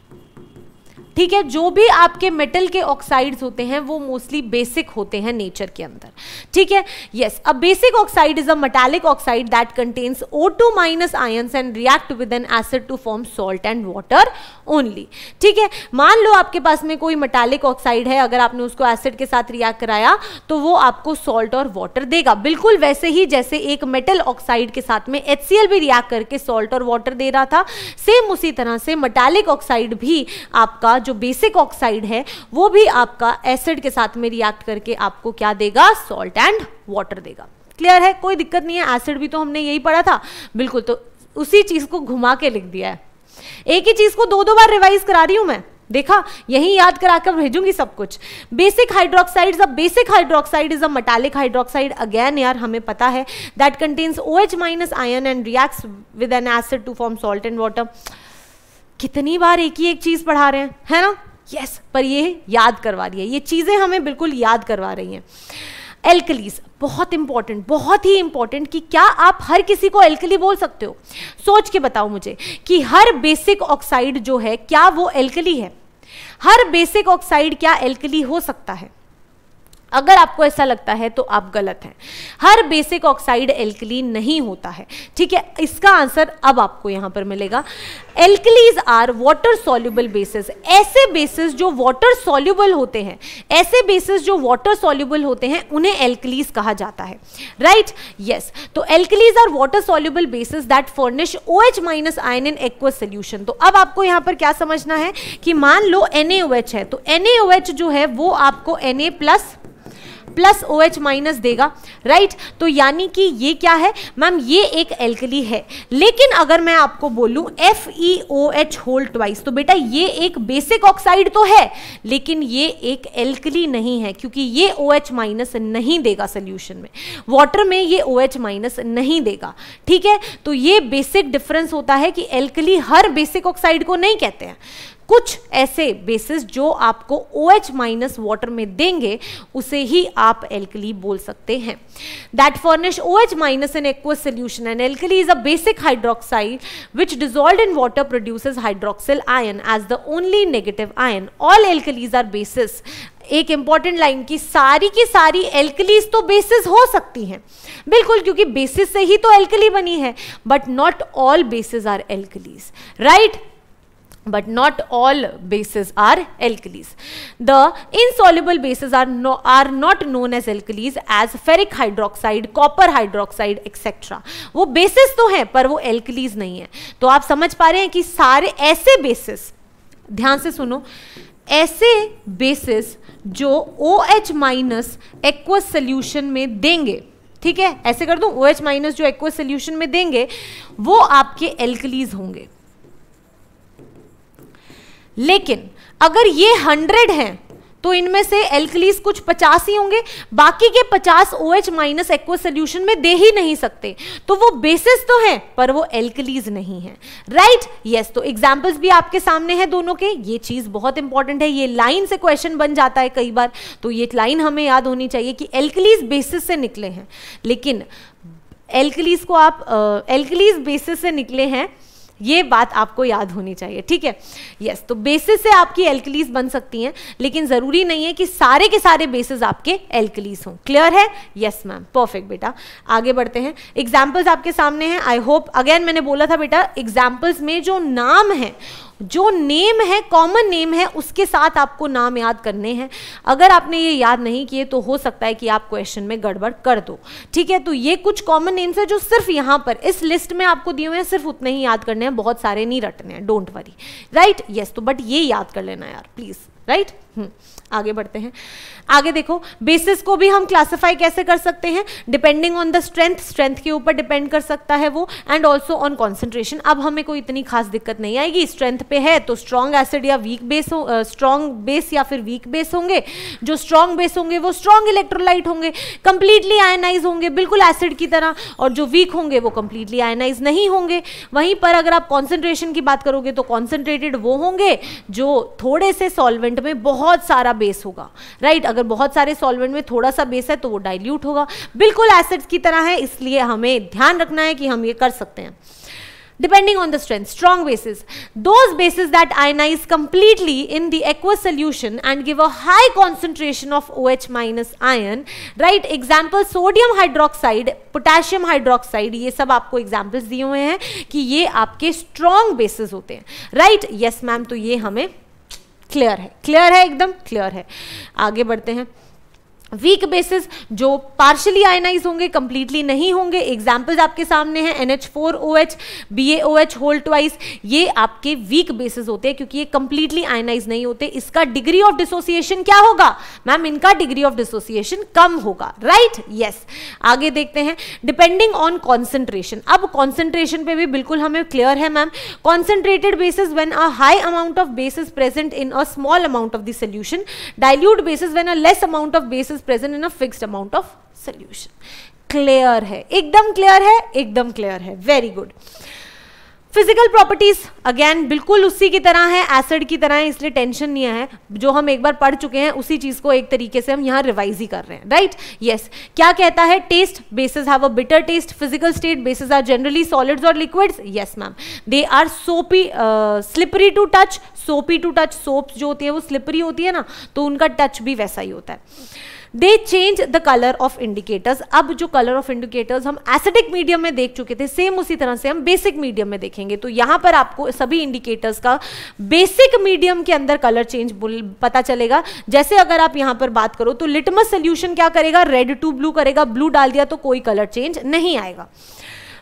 ठीक है। जो भी आपके मेटल के ऑक्साइड्स होते हैं वो मोस्टली बेसिक होते हैं नेचर के अंदर, ठीक है। Yes, a basic oxide is a metallic oxide that contains O two minus ions and react with an acid to form salt and water only, ठीक है। मान लो आपके पास में कोई मेटालिक ऑक्साइड है, अगर आपने उसको एसिड के साथ रिएक्ट कराया तो वो आपको सॉल्ट और वाटर देगा, बिल्कुल वैसे ही जैसे एक मेटल ऑक्साइड के साथ में HCl भी रिएक्ट करके सॉल्ट और वाटर दे रहा था। सेम उसी तरह से मेटालिक ऑक्साइड भी आपका जो बेसिक ऑक्साइड है वो भी आपका एसिड के साथ में रिएक्ट करके आपको क्या देगा, सॉल्ट एंड वाटर देगा। क्लियर है, कोई दिक्कत नहीं है। एसिड भी तो हमने यही पढ़ा था, बिल्कुल, तो उसी चीज को घुमा के लिख दिया है। एक ही चीज को दो दो बार रिवाइज करा रही हूं मैं, देखा, यही याद कराकर भेजूंगी सब कुछ। बेसिक हाइड्रोक्साइड, अब basic hydroxide is a metallic hydroxide, again यार हमें पता है, that contains OH minus ion and reacts with an acid to form salt and water. कितनी बार एक ही एक चीज पढ़ा रहे हैं, है ना। यस yes, पर ये याद करवा रही है, ये चीजें हमें बिल्कुल याद करवा रही हैं। एल्कलीज बहुत इंपॉर्टेंट, बहुत ही इंपॉर्टेंट कि क्या आप हर किसी को एल्कली बोल सकते हो। सोच के बताओ मुझे कि हर बेसिक ऑक्साइड जो है क्या वो एल्कली है, हर बेसिक ऑक्साइड क्या एल्कली हो सकता है। अगर आपको ऐसा लगता है तो आप गलत हैं, हर बेसिक ऑक्साइड एल्कली नहीं होता है, ठीक है। इसका आंसर अब आपको यहाँ पर मिलेगा, alkalis are water soluble bases, ऐसे बेसिस जो वाटर सॉल्यूबल होते हैं, ऐसे बेसिस जो वाटर सॉल्यूबल होते हैं उन्हें एल्कलीज कहा जाता है, राइट। यस, तो alkalis are water soluble bases that furnish OH minus ion in aqueous solution. तो अब आपको यहाँ पर क्या समझना है कि मान लो NaOH है, तो NaOH जो है वो आपको Na plus plus OH minus देगा, राइट। तो यानी कि ये क्या है मैम, ये एक एल्कली है। लेकिन अगर मैं आपको बोलूं FeOH होल ट्वाइस, तो बेटा ये एक बेसिक ऑक्साइड तो है लेकिन ये एक एल्कली नहीं है, क्योंकि ये OH माइनस नहीं देगा सोल्यूशन में, वाटर में ये OH माइनस नहीं देगा, ठीक है। तो ये बेसिक डिफरेंस होता है कि एल्कली हर बेसिक ऑक्साइड को नहीं कहते हैं, कुछ ऐसे बेसिस जो आपको OH माइनस वाटर में देंगे उसे ही आप एल्कली बोल सकते हैं। That furnish OH minus in aqueous solution and alkali is a basic hydroxide which dissolved in water produces hydroxyl ion as the only negative ion. All alkalis are bases. एक important line की सारी की सारी alkalis तो basis हो सकती हैं, बिल्कुल, क्योंकि बेसिस से ही तो एल्कली बनी है, but not all bases are alkalis, right. But not all bases are alkalis. The insoluble bases are no, are not known as alkalis as ferric hydroxide, copper hydroxide, et cetera. वो bases तो हैं पर वो alkalis नहीं है। तो आप समझ पा रहे हैं कि सारे ऐसे bases, ध्यान से सुनो, ऐसे bases जो OH माइनस aqueous solution में देंगे, ठीक है, ऐसे कर दूं, OH माइनस जो aqueous solution में देंगे वो आपके alkalis होंगे। लेकिन अगर ये हंड्रेड हैं तो इनमें से एल्कलीज कुछ पचास ही होंगे, बाकी के पचास OH माइनस एक्वस सोल्यूशन में दे ही नहीं सकते, तो वो बेसिस तो हैं पर वो एल्कलीज नहीं है, राइट। यस, तो एग्जाम्पल्स भी आपके सामने हैं दोनों के। ये चीज बहुत इंपॉर्टेंट है, ये लाइन से क्वेश्चन बन जाता है कई बार, तो ये लाइन हमें याद होनी चाहिए कि एल्कलीज बेसिस से निकले हैं, लेकिन एल्कलीज को आप एल्कलीज uh, बेसिस से निकले हैं, ये बात आपको याद होनी चाहिए, ठीक है। यस, तो बेसिस से आपकी एल्कलीज बन सकती हैं, लेकिन ज़रूरी नहीं है कि सारे के सारे बेसिस आपके एल्कलीज हों। क्लियर है? यस मैम, परफेक्ट बेटा। आगे बढ़ते हैं, एग्जाम्पल्स आपके सामने हैं। आई होप, अगेन मैंने बोला था बेटा, एग्जाम्पल्स में जो नाम है, जो नेम है, कॉमन नेम है, उसके साथ आपको नाम याद करने हैं। अगर आपने ये याद नहीं किए तो हो सकता है कि आप क्वेश्चन में गड़बड़ कर दो, ठीक है। तो ये कुछ कॉमन नेम्स हैं जो सिर्फ यहाँ पर इस लिस्ट में आपको दिए हुए हैं, सिर्फ उतने ही याद करने हैं, बहुत सारे नहीं रटने हैं, डोंट वरी, राइट। यस, तो बट ये याद कर लेना यार प्लीज़, राइट right? आगे बढ़ते हैं। आगे देखो, बेसिस को भी हम क्लासिफाई कैसे कर सकते हैं, depending on the strength, strength के ऊपर डिपेंड कर सकता है वो, एंड ऑल्सो ऑन कॉन्सेंट्रेशन। अब हमें कोई इतनी खास दिक्कत नहीं आएगी, स्ट्रेंथ पे है तो स्ट्रॉन्ग एसिड या वीक बेस, स्ट्रॉन्ग बेस या फिर वीक बेस होंगे, जो स्ट्रॉन्ग बेस होंगे वो स्ट्रॉन्ग इलेक्ट्रोलाइट होंगे, कंप्लीटली आयनाइज होंगे, बिल्कुल एसिड की तरह, और जो वीक होंगे वो कंप्लीटली आयनाइज नहीं होंगे। वहीं पर अगर आप कॉन्सेंट्रेशन की बात करोगे तो कॉन्सेंट्रेटेड वो होंगे जो थोड़े से सॉल्वेंट में बहुत सारा बेस होगा, राइट। अगर बहुत सारे सॉल्वेंट में थोड़ा सा बेस है तो वो डाइल्यूट होगा, बिल्कुल एसिड्स की तरह है, इसलिए हमें ध्यान रखना है कि हम ये कर सकते हैं। depending on the strength, strong bases. Those bases that ionize completely in the aqueous solution and give a high concentration of OH minus ion, right? Example sodium hydroxide, potassium hydroxide, ये सब आपको examples दिए हुए हैं कि ये आपके strong bases होते हैं, right? Yes ma'am, तो ये हमें clear है, clear है, एकदम clear है. आगे बढ़ते हैं. वीक बेसिस जो पार्शियली आयनाइज होंगे, कंप्लीटली नहीं होंगे. एग्जाम्पल्स आपके सामने हैं N H four O H, B A O H whole twice, ये आपके वीक बेसिस होते हैं क्योंकि ये कंप्लीटली आयनाइज नहीं होते. इसका डिग्री ऑफ डिसोसिएशन क्या होगा मैम? इनका डिग्री ऑफ डिसोसिएशन कम होगा, राइट? right? Yes yes. आगे देखते हैं डिपेंडिंग ऑन कॉन्सेंट्रेशन. अब कॉन्सेंट्रेशन पे भी बिल्कुल हमें क्लियर है ma'am. Concentrated bases when a high amount of bases present in a small amount of the solution, dilute bases when a less amount of bases present in a fixed amount of solution. Clear है, एकदम clear है, एकदम clear है. Very good. Physical properties again बिल्कुल उसी की तरह है, एसिड की तरह है, इसलिए टेंशन नहीं है. जो हम एक बार पढ़ चुके हैं उसी चीज़ को एक तरीके से हम यहाँ रिवाइज ही कर रहे हैं, राइट? यस. क्या कहता है? Taste bases have a bitter taste, physical state bases are generally solids और liquids. Yes ma'am, they are soapy, slippery to touch, soapy to touch. Soaps जो होती है वो स्लिपरी होती है ना, तो उनका टच भी वैसा ही होता है. They change the colour of indicators. अब जो कलर ऑफ इंडिकेटर्स हम एसिडिक मीडियम में देख चुके थे, सेम उसी तरह से हम बेसिक मीडियम में देखेंगे. तो यहाँ पर आपको सभी इंडिकेटर्स का बेसिक मीडियम के अंदर कलर चेंज पता चलेगा. जैसे अगर आप यहाँ पर बात करो तो लिटमस सोल्यूशन क्या करेगा? रेड टू ब्लू करेगा. ब्लू डाल दिया तो कोई कलर चेंज नहीं आएगा.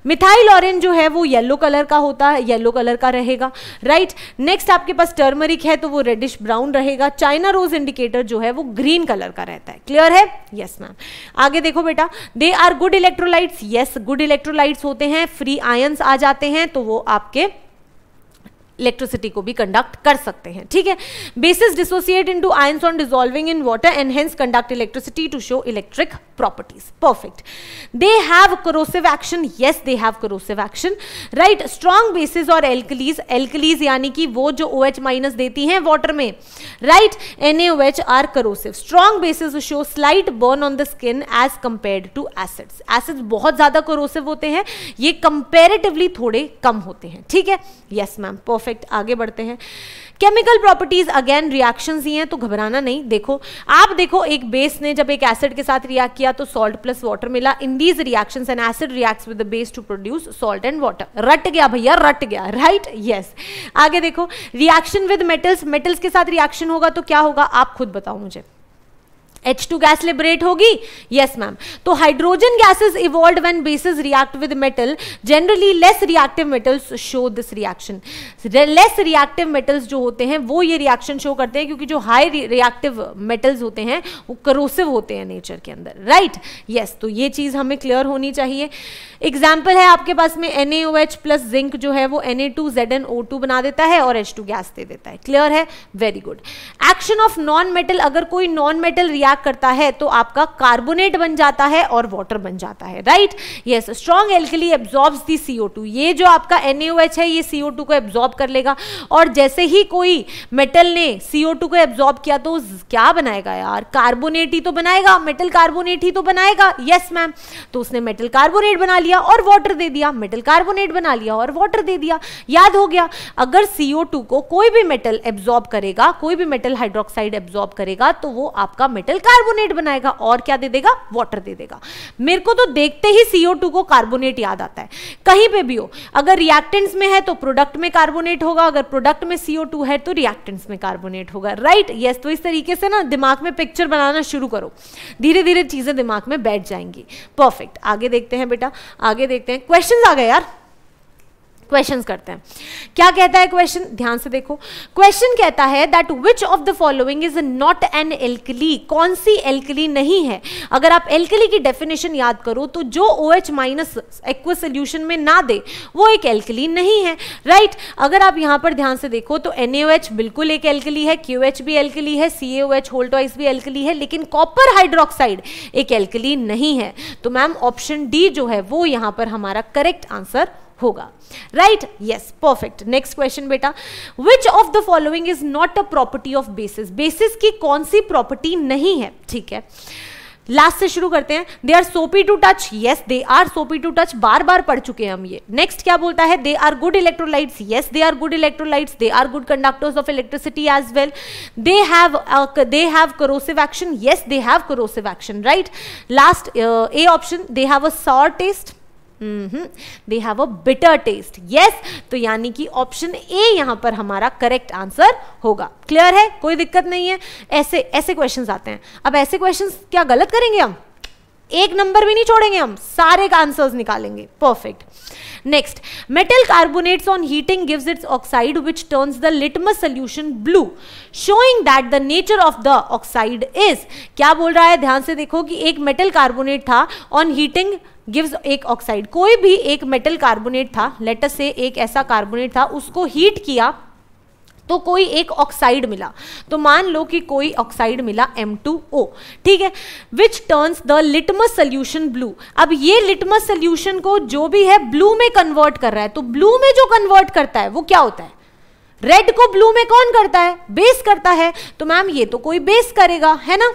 मिथाइल ऑरेंज जो है वो येलो कलर का होता है, येलो कलर का रहेगा, राइट? नेक्स्ट आपके पास टर्मरिक है तो वो रेडिश ब्राउन रहेगा. चाइना रोज इंडिकेटर जो है वो ग्रीन कलर का रहता है. क्लियर है? Yes ma'am. आगे देखो बेटा, they are good electrolytes. Yes, good electrolytes होते हैं, फ्री आयंस आ जाते हैं तो वो आपके इलेक्ट्रिसिटी को भी कंडक्ट कर सकते हैं, ठीक है? Bases dissociate into ions on dissolving in water and hence conduct electricity to show electric properties. Perfect. They have corrosive action. Yes, they have corrosive action, right? Strong bases और alkalis, alkalis यानी कि वो जो ओ H minus देती हैं water में, right? N A O H are corrosive. Strong bases show slight burn on the skin as compared to acids. Acids बहुत ज्यादा कोरोसिव होते हैं, ये कंपेरेटिवली थोड़े कम होते हैं, ठीक है? Yes ma'am, perfect. आगे बढ़ते हैं. केमिकल प्रॉपर्टीज अगेन रिएक्शंस ही हैं, तो घबराना नहीं. देखो आप, देखो एक बेस ने जब एक एसिड के साथ रिएक्ट किया तो सॉल्ट प्लस वाटर मिला. In these reactions an acid reacts with the base to produce salt and water. रट गया भैया, रट गया, राइट? यस. आगे देखो, रिएक्शन विद मेटल्स. मेटल्स के साथ रिएक्शन होगा तो क्या होगा, आप खुद बताओ मुझे. एच टू गैस लिबरेट होगी. Yes ma'am. तो hydrogen gases evolve when bases react with metal. Generally less reactive metals show this reaction. Less reactive metals जो होते हैं वो ये रिएक्शन शो करते हैं क्योंकि जो हाई रिएक्टिव मेटल्स होते हैं वो करोसिव होते हैं नेचर के अंदर, राइट? यस. तो ये चीज़ हमें क्लियर होनी चाहिए. एग्जाम्पल है आपके पास में N A O H plus zinc जो है वो N A two Z N O two बना देता है और एच टू गैस दे देता है. क्लियर है? Very good. Action of non metal. अगर कोई नॉन मेटल करता है तो आपका कार्बोनेट बन जाता है और वाटर बन जाता है, right? Yes. Strong alkali absorbs the C O two. ये जो आपका एन ए ओ एच है ये सी ओ टू को एब्जॉर्ब कर लेगा और जैसे ही कोई मेटल ने सी ओ टू को एब्जॉर्ब किया तो क्या बनाएगा यार? कार्बोनेट ही तो बनाएगा, मेटल कार्बोनेट ही तो बनाएगा. Yes ma'am. तो उसने मेटल कार्बोनेट बना लिया और वाटर दे दिया, मेटल कार्बोनेट बना लिया और वाटर दे दिया. याद हो गया? अगर सी ओ टू को कोई भी मेटल एब्जॉर्ब करेगा, कोई भी मेटल हाइड्रोक्साइड एब्जॉर्ब करेगा तो वो आपका मेटल कार्बोनेट बनाएगा और क्या दे देगा? वाटर दे देगा. मेरे को तो देखते ही सी ओ टू को कार्बोनेट याद आता है. कहीं पे भी हो, अगर रिएक्टेंट्स में है तो प्रोडक्ट में कार्बोनेट होगा, अगर प्रोडक्ट में सी ओ टू है तो रिएक्टेंट्स में कार्बोनेट होगा, राइट? यस. तो इस तरीके से ना दिमाग में पिक्चर बनाना शुरू करो, धीरे धीरे चीजें दिमाग में बैठ जाएंगी. परफेक्ट. आगे देखते हैं बेटा, आगे देखते हैं. क्वेश्चन आ गए यार, क्वेश्चंस करते हैं. क्या कहता है क्वेश्चन? ध्यान से देखो. क्वेश्चन कहता है that which of the following is not an alkali. कौन सी एल्कली नहीं है? अगर आप एल्कली की डेफिनेशन याद करो तो जो OH माइनस एक्व सोल्यूशन में ना दे वो एक एल्कली नहीं है, राइट? अगर आप यहाँ पर ध्यान से देखो तो एन ए ओ एच बिल्कुल एक एल्कली है, क्यू एच भी एल्कली है, C A O H whole twice भी एल्कली है, लेकिन कॉपर हाइड्रोक्साइड एक एल्कली नहीं है. तो मैम ऑप्शन डी जो है वो यहाँ पर हमारा करेक्ट आंसर होगा, right? Yes. Perfect. Next question बेटा, which of the following is not a property of bases. Bases की कौन सी प्रॉपर्टी नहीं है, ठीक है? लास्ट से शुरू करते हैं. They are soapy to touch, yes they are soapy to touch, बार बार पढ़ चुके हैं हम ये. नेक्स्ट क्या बोलता है, they are good electrolytes, yes they are good electrolytes, they are good conductors of electricity as well. They have they have corrosive action, yes they have corrosive action, right. Last A option, they have a sour taste, they have a bitter taste, yes. तो यानी कि option A यहां पर हमारा correct answer होगा. Clear है, कोई दिक्कत नहीं है. ऐसे ऐसे क्वेश्चंस आते हैं. अब ऐसे क्वेश्चंस क्या गलत करेंगे हम, एक नंबर भी नहीं छोड़ेंगे हम, सारे का आंसर्स निकालेंगे. Perfect. Next, metal carbonates on heating gives its oxide which turns the litmus solution blue showing that the nature of the oxide is. क्या बोल रहा है, ध्यान से देखो कि एक मेटल कार्बोनेट था, ऑन हीटिंग गिव्स एक ऑक्साइड. कोई भी एक मेटल कार्बोनेट था, लेट अस से एक ऐसा कार्बोनेट था, उसको हीट किया तो कोई एक ऑक्साइड मिला. तो मान लो कि कोई ऑक्साइड मिला एम टू ओ, ठीक है, which turns the litmus solution blue. अब ये लिटमस सोल्यूशन को जो भी है ब्लू में कन्वर्ट कर रहा है, तो ब्लू में जो कन्वर्ट करता है वो क्या होता है, रेड को ब्लू में कौन करता है, बेस करता है. तो मैम ये तो कोई बेस करेगा, है ना.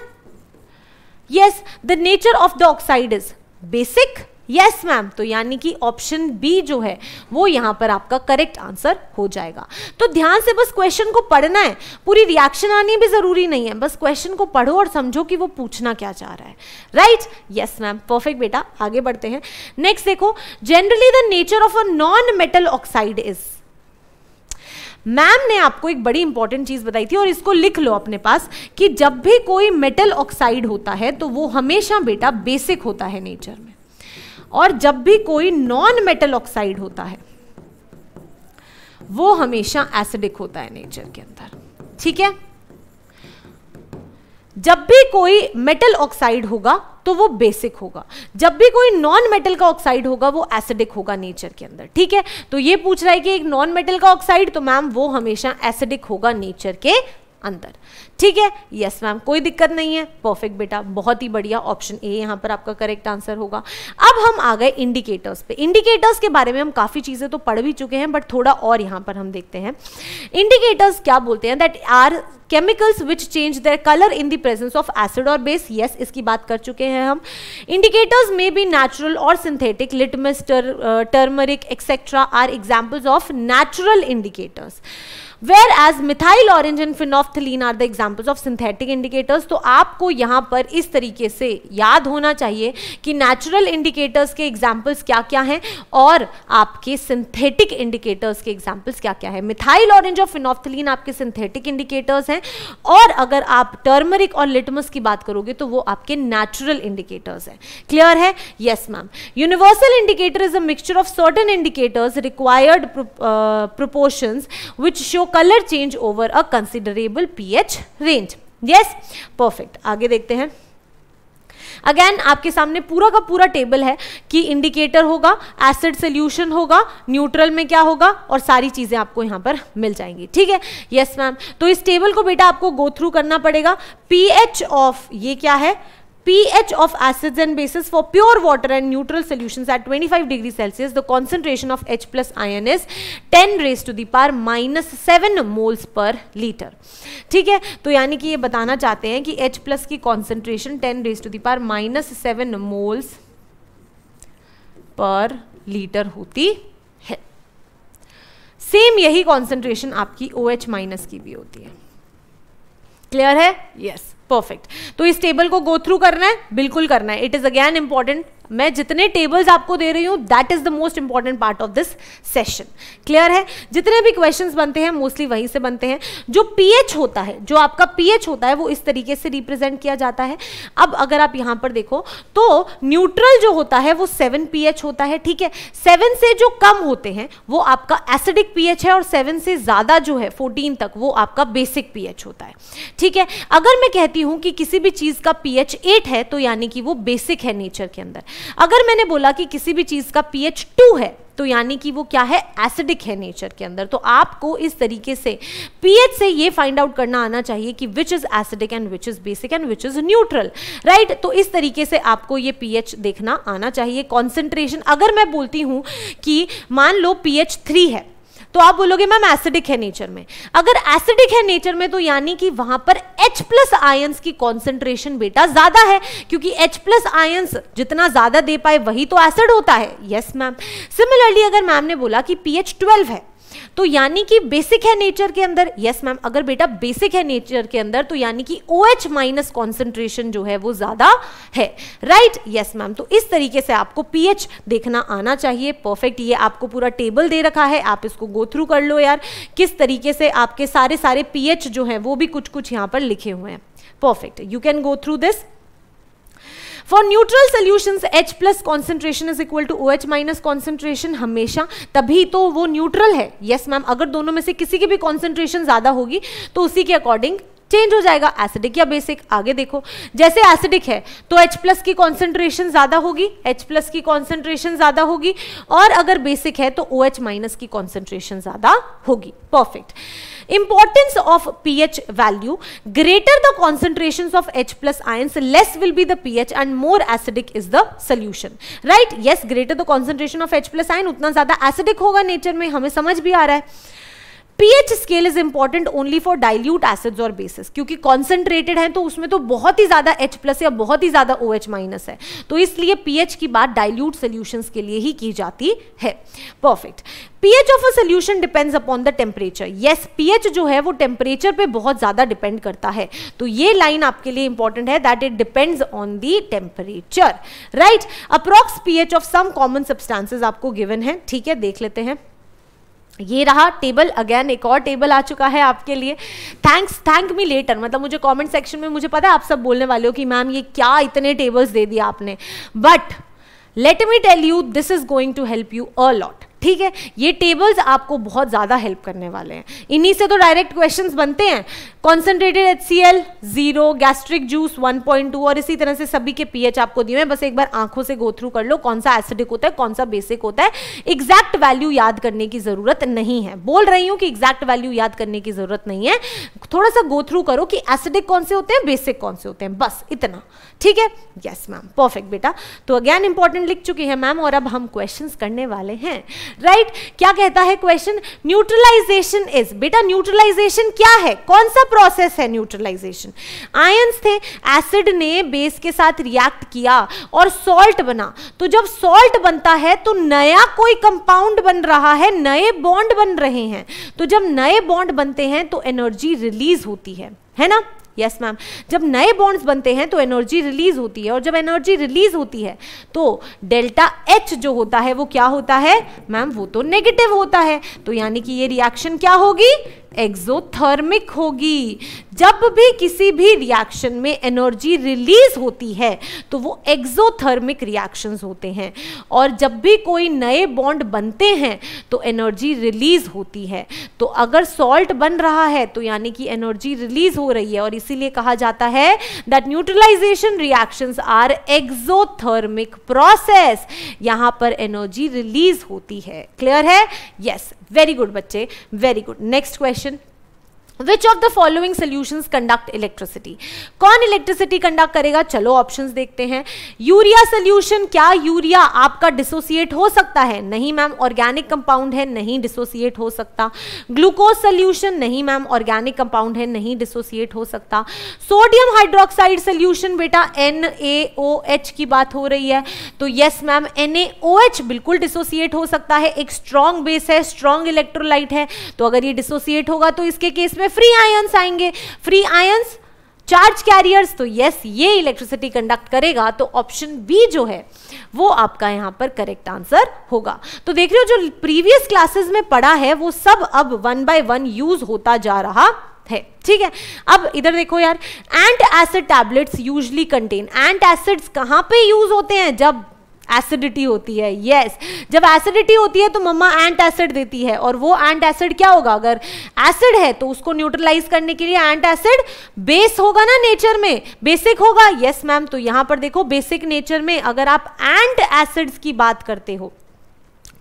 Yes, the nature of the oxide is basic, yes ma'am. तो यानी कि ऑप्शन बी जो है वो यहाँ पर आपका करेक्ट आंसर हो जाएगा. तो ध्यान से बस क्वेश्चन को पढ़ना है, पूरी रिएक्शन आनी भी ज़रूरी नहीं है, बस क्वेश्चन को पढ़ो और समझो कि वो पूछना क्या चाह रहा है, राइट. यस मैम, परफेक्ट बेटा, आगे बढ़ते हैं. नेक्स्ट देखो, generally the nature of a non metal oxide is. Ma'am ने आपको एक बड़ी इंपॉर्टेंट चीज़ बताई थी और इसको लिख लो अपने पास, कि जब भी कोई मेटल ऑक्साइड होता है तो वो हमेशा बेटा बेसिक होता है नेचर में, और जब भी कोई नॉन मेटल ऑक्साइड होता है वो हमेशा एसिडिक होता है नेचर के अंदर, ठीक है. जब भी कोई मेटल ऑक्साइड होगा तो वो बेसिक होगा, जब भी कोई नॉन मेटल का ऑक्साइड होगा वो एसिडिक होगा नेचर के अंदर, ठीक है. तो ये पूछ रहा है कि एक नॉन मेटल का ऑक्साइड, तो मैम वो हमेशा एसिडिक होगा नेचर के अंदर, ठीक है. यस मैम, कोई दिक्कत नहीं है. परफेक्ट बेटा, बहुत ही बढ़िया, ऑप्शन ए यहाँ पर आपका करेक्ट आंसर होगा. अब हम आ गए इंडिकेटर्स पे. इंडिकेटर्स के बारे में हम काफ़ी चीज़ें तो पढ़ भी चुके हैं, बट थोड़ा और यहाँ पर हम देखते हैं. इंडिकेटर्स क्या बोलते हैं, that are chemicals which change their colour in the presence of acid और बेस. यस, इसकी बात कर चुके हैं हम. इंडिकेटर्स में भी नेचुरल और synthetic, litmus, turmeric etcetera are examples of natural indicators, whereas methyl orange and phenolphthalein are the examples of synthetic indicators. तो आपको यहाँ पर इस तरीके से याद होना चाहिए कि नेचुरल इंडिकेटर्स के एग्जाम्पल्स क्या क्या हैं और आपके सिंथेटिक इंडिकेटर्स के एग्जाम्पल्स क्या क्या हैं. मिथाइल ऑरेंज और फिनोफ्थलीन आपके सिंथेटिक इंडिकेटर्स हैं, और अगर आप टर्मरिक और लिटमस की बात करोगे तो वो आपके नेचुरल इंडिकेटर्स हैं. क्लियर है, yes ma'am. Universal indicator is a mixture of certain indicators required proportions which show colour change over a considerable pH range. Yes, perfect, आगे देखते हैं. अगेन आपके सामने पूरा का पूरा टेबल है कि इंडिकेटर होगा, एसिड सोल्यूशन होगा, न्यूट्रल में क्या होगा, और सारी चीजें आपको यहां पर मिल जाएंगी, ठीक है. यस मैम, तो इस टेबल को बेटा आपको गो थ्रू करना पड़ेगा. पीएच ऑफ, ये क्या है, pH of acids and bases for pure water and neutral solutions at twenty-five degrees Celsius, the concentration of H plus ion is ten raised to the power minus seven moles per liter. ठीक है, तो यानी कि ये बताना चाहते हैं कि H plus की concentration ten raised to the power minus seven moles per liter होती है. सेम यही concentration आपकी OH minus की भी होती है. क्लियर है, यस yes. परफेक्ट. तो इस टेबल को गो थ्रू करना है, बिल्कुल करना है. इट इज अगेन इंपॉर्टेंट, मैं जितने टेबल्स आपको दे रही हूँ that is the most important part of this session. Clear है, जितने भी क्वेश्चंस बनते हैं मोस्टली वहीं से बनते हैं. जो पीएच होता है, जो आपका पीएच होता है वो इस तरीके से रिप्रेजेंट किया जाता है. अब अगर आप यहाँ पर देखो तो न्यूट्रल जो होता है वो सेवन पीएच होता है, ठीक है. सेवन से जो कम होते हैं वो आपका एसिडिक पीएच है, और सेवन से ज़्यादा जो है फोर्टीन तक वो आपका बेसिक पीएच होता है, ठीक है. अगर मैं कहती हूँ कि किसी भी चीज़ का पीएच एट है तो यानी कि वो बेसिक है नेचर के अंदर. अगर मैंने बोला कि किसी भी चीज का पीएच टू है तो यानी कि वो क्या है, एसिडिक है नेचर के अंदर. तो आपको इस तरीके से पीएच से ये फाइंड आउट करना आना चाहिए कि which is acidic and which is basic and which is neutral, right. तो इस तरीके से आपको ये पीएच देखना आना चाहिए. कॉन्सेंट्रेशन, अगर मैं बोलती हूं कि मान लो पीएच थ्री है तो आप बोलोगे मैम एसिडिक है नेचर में। अगर एसिडिक है नेचर में तो यानी कि वहां पर H प्लस आयंस की कॉन्सेंट्रेशन बेटा ज्यादा है, क्योंकि H प्लस आयंस जितना ज्यादा दे पाए वही तो एसिड होता है। Yes ma'am. सिमिलरली अगर मैम ने बोला कि पीएच ट्वेल्व है तो यानी कि बेसिक है नेचर के अंदर। Yes ma'am. अगर बेटा बेसिक है नेचर के अंदर तो यानी कि OH माइनस कॉन्सेंट्रेशन जो है वो ज्यादा है, राइट। Yes ma'am. तो इस तरीके से आपको पीएच देखना आना चाहिए। परफेक्ट। ये आपको पूरा टेबल दे रखा है, आप इसको गो थ्रू कर लो यार, किस तरीके से आपके सारे सारे पीएच जो है वो भी कुछ कुछ यहाँ पर लिखे हुए हैं। Perfect. You can go through this. For neutral solutions H plus concentration is equal to O H minus concentration हमेशा, तभी तो वो न्यूट्रल है। Yes yes, ma'am. अगर दोनों में से किसी की भी कॉन्सेंट्रेशन ज्यादा होगी तो उसी के अकॉर्डिंग चेंज हो जाएगा एसिडिक या बेसिक। आगे देखो, जैसे एसिडिक है तो H प्लस की कॉन्सेंट्रेशन ज़्यादा होगी, H प्लस की कॉन्सेंट्रेशन ज़्यादा होगी, और अगर बेसिक है तो OH माइनस की कॉन्सेंट्रेशन ज़्यादा होगी। Perfect. Importance of pH value, greater the concentration of H plus ions less will be the pH and more acidic is the solution, right. Yes, greater the concentration of H plus ion उतना ज़्यादा acidic होगा nature में, हमें समझ भी आ रहा है। PH scale is important only for dilute acids और बेसिस, क्योंकि कॉन्सेंट्रेटेड है तो उसमें तो बहुत ही ज्यादा H प्लस या बहुत ही ज्यादा OH माइनस है, तो इसलिए पीएच की बात डाइल्यूट सॉल्यूशंस के लिए ही की जाती है। Perfect. PH of a solution depends upon the temperature. Yes, pH जो है वो टेम्परेचर पे बहुत ज्यादा डिपेंड करता है, तो ये लाइन आपके लिए इंपॉर्टेंट है, that it depends on the temperature, right. Approx pH of some common substances आपको गिवन है, ठीक है, देख लेते हैं। ये रहा टेबल। अगेन एक और टेबल आ चुका है आपके लिए। थैंक्स, थैंक मी लेटर, मतलब मुझे कमेंट सेक्शन में, मुझे पता है आप सब बोलने वाले हो कि मैम ये क्या इतने टेबल्स दे दिया आपने, but let me tell you this is going to help you a lot, ठीक है। ये टेबल्स आपको बहुत ज़्यादा हेल्प करने वाले हैं, इन्हीं से तो डायरेक्ट क्वेश्चंस बनते हैं। Concentrated H C L zero, gastric juice one point two, और इसी तरह से सभी के पीएच आपको दिए हैं। बस एक बार आंखों से गो थ्रू कर लो, कौन सा एसिडिक होता है, कौन सा बेसिक होता है। एग्जैक्ट वैल्यू याद करने की ज़रूरत नहीं है, बोल रही हूँ कि एग्जैक्ट वैल्यू याद करने की ज़रूरत नहीं है, थोड़ा सा गो थ्रू करो कि एसिडिक कौन से होते हैं, बेसिक कौन से होते हैं, बस इतना, ठीक है। Yes ma'am. परफेक्ट बेटा। तो अगेन इंपॉर्टेंट लिख चुके हैं मैम, और अब हम क्वेश्चन करने वाले हैं, राइट right? क्या कहता है क्वेश्चन? न्यूट्रलाइजेशन इज, बेटा न्यूट्रलाइजेशन क्या है, कौन सा प्रोसेस है न्यूट्रलाइजेशन? आयंस थे, एसिड ने बेस के साथ रिएक्ट किया और सॉल्ट बना, तो जब सॉल्ट बनता है तो नया कोई कंपाउंड बन रहा है, नए बॉन्ड बन रहे हैं, तो जब नए बॉन्ड बनते हैं तो एनर्जी रिलीज होती है, है ना? Yes yes, ma'am. जब नए बॉन्ड्स बनते हैं तो एनर्जी रिलीज होती है, और जब एनर्जी रिलीज होती है तो डेल्टा H जो होता है वो क्या होता है मैम? वो तो नेगेटिव होता है, तो यानी कि ये रिएक्शन क्या होगी? एक्सोथर्मिक होगी। जब भी किसी भी रिएक्शन में एनर्जी रिलीज होती है तो वो एक्सोथर्मिक रिएक्शंस होते हैं, और जब भी कोई नए बॉन्ड बनते हैं तो एनर्जी रिलीज होती है। तो अगर सॉल्ट बन रहा है तो यानी कि एनर्जी रिलीज हो रही है, और इसीलिए कहा जाता है that neutralization reactions are exothermic process. यहां पर एनर्जी रिलीज होती है, क्लियर है? यस, वेरी गुड बच्चे, very good. Next question, Which of the following solutions conduct electricity? कौन इलेक्ट्रिसिटी कंडक्ट करेगा? चलो ऑप्शंस देखते हैं। यूरिया सोल्यूशन, क्या यूरिया आपका डिसोसिएट हो सकता है? नहीं मैम। ऑर्गेनिक कंपाउंड है, नहीं डिसोसिएट हो सकता। ग्लूकोज सोल्यूशन, नहीं मैम, ऑर्गेनिक कंपाउंड है, नहीं डिसोसिएट हो सकता। सोडियम हाइड्रोक्साइड सोल्यूशन, बेटा NaOH की बात हो रही है, तो यस मैम, NaOH बिल्कुल डिसोसिएट हो सकता है, एक स्ट्रॉन्ग बेस है, स्ट्रॉन्ग इलेक्ट्रोलाइट है, तो अगर ये डिसोसिएट होगा तो इसके केस में फ्री आयंस आएंगे, फ्री आयंस चार्ज कैरियर्स, तो यस ये इलेक्ट्रिसिटी कंडक्ट करेगा, तो ऑप्शन बी जो है वो आपका यहाँ पर करेक्ट आंसर होगा। तो देख रहे हो जो प्रीवियस क्लासेस में पढ़ा है वो सब अब वन बाय वन यूज होता जा रहा है, ठीक है। अब इधर देखो यार, antacid tablets usually contain, antacids कहाँ पे यूज होते हैं? जब एसिडिटी होती है। Yes yes. जब एसिडिटी होती है तो मम्मा एंट एसिड देती है, और वो एंट एसिड क्या होगा? अगर एसिड है तो उसको न्यूट्रलाइज करने के लिए एंट एसिड बेस होगा ना नेचर में, बेसिक होगा। Yes yes, ma'am. तो यहाँ पर देखो बेसिक नेचर में अगर आप एंट एसिड्स की बात करते हो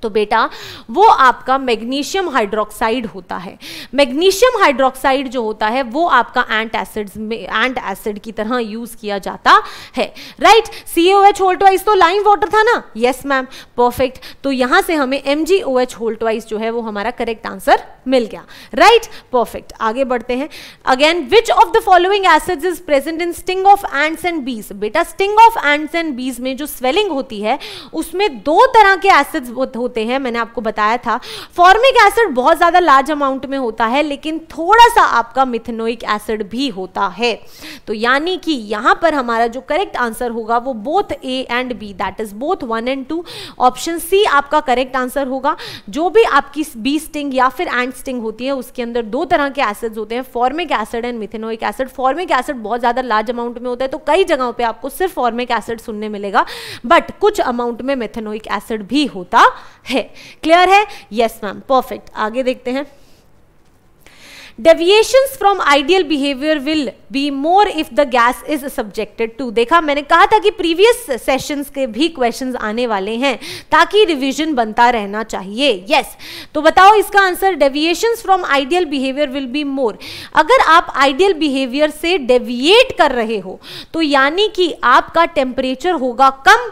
तो बेटा वो आपका मैग्नीशियम हाइड्रोक्साइड होता है। मैग्नीशियम हाइड्रोक्साइड जो होता है वो आपका एंट एसिड्स में एंट एसिड की तरह यूज किया जाता है, राइट। CaOH होल ट्वाइस तो लाइम वाटर था ना, यस मैम, परफेक्ट। तो यहां से हमें MgOH होल ट्वाइस जो है वो हमारा करेक्ट आंसर मिल गया, राइट, परफेक्ट। आगे बढ़ते हैं again, which of the following acids is present in sting of ants and bees. बेटा स्टिंग ऑफ एंड्स एंड बीज में जो स्वेलिंग होती है उसमें दो तरह के एसिड्स होते हैं, मैंने आपको बताया था। फॉर्मिक एसिड बहुत ज्यादा लार्ज अमाउंट में होता है, लेकिन थोड़ा सा आपका मिथेनोइक एसिड भी होता है। तो यानी कि यहां पर हमारा जो करेक्ट आंसर होगा वो both A and B, that is both one and two. Option C आपका करेक्ट आंसर होगा। जो भी आपकी बी स्टिंग या फिर एंड स्टिंग होती है उसके अंदर दो तरह के एसिड्स होते हैं, formic acid and methanoic acid. Formic acid बहुत ज्यादा लार्ज अमाउंट में होता है, तो कई जगहों पे आपको सिर्फ फॉर्मिक एसिड सुनने मिलेगा, बट कुछ अमाउंट में मिथेनोइक एसिड भी होता है। क्लियर है? Yes ma'am, perfect. आगे देखते हैं, deviations from ideal behaviour will be more if the gas is subjected to. देखा, मैंने कहा था कि प्रीवियस सेशंस के भी क्वेश्चंस आने वाले हैं ताकि रिवीजन बनता रहना चाहिए। Yes yes. तो बताओ इसका answer, deviations from ideal behaviour will be more. अगर आप आइडियल बिहेवियर से डेविएट कर रहे हो तो यानी कि आपका टेम्परेचर होगा कम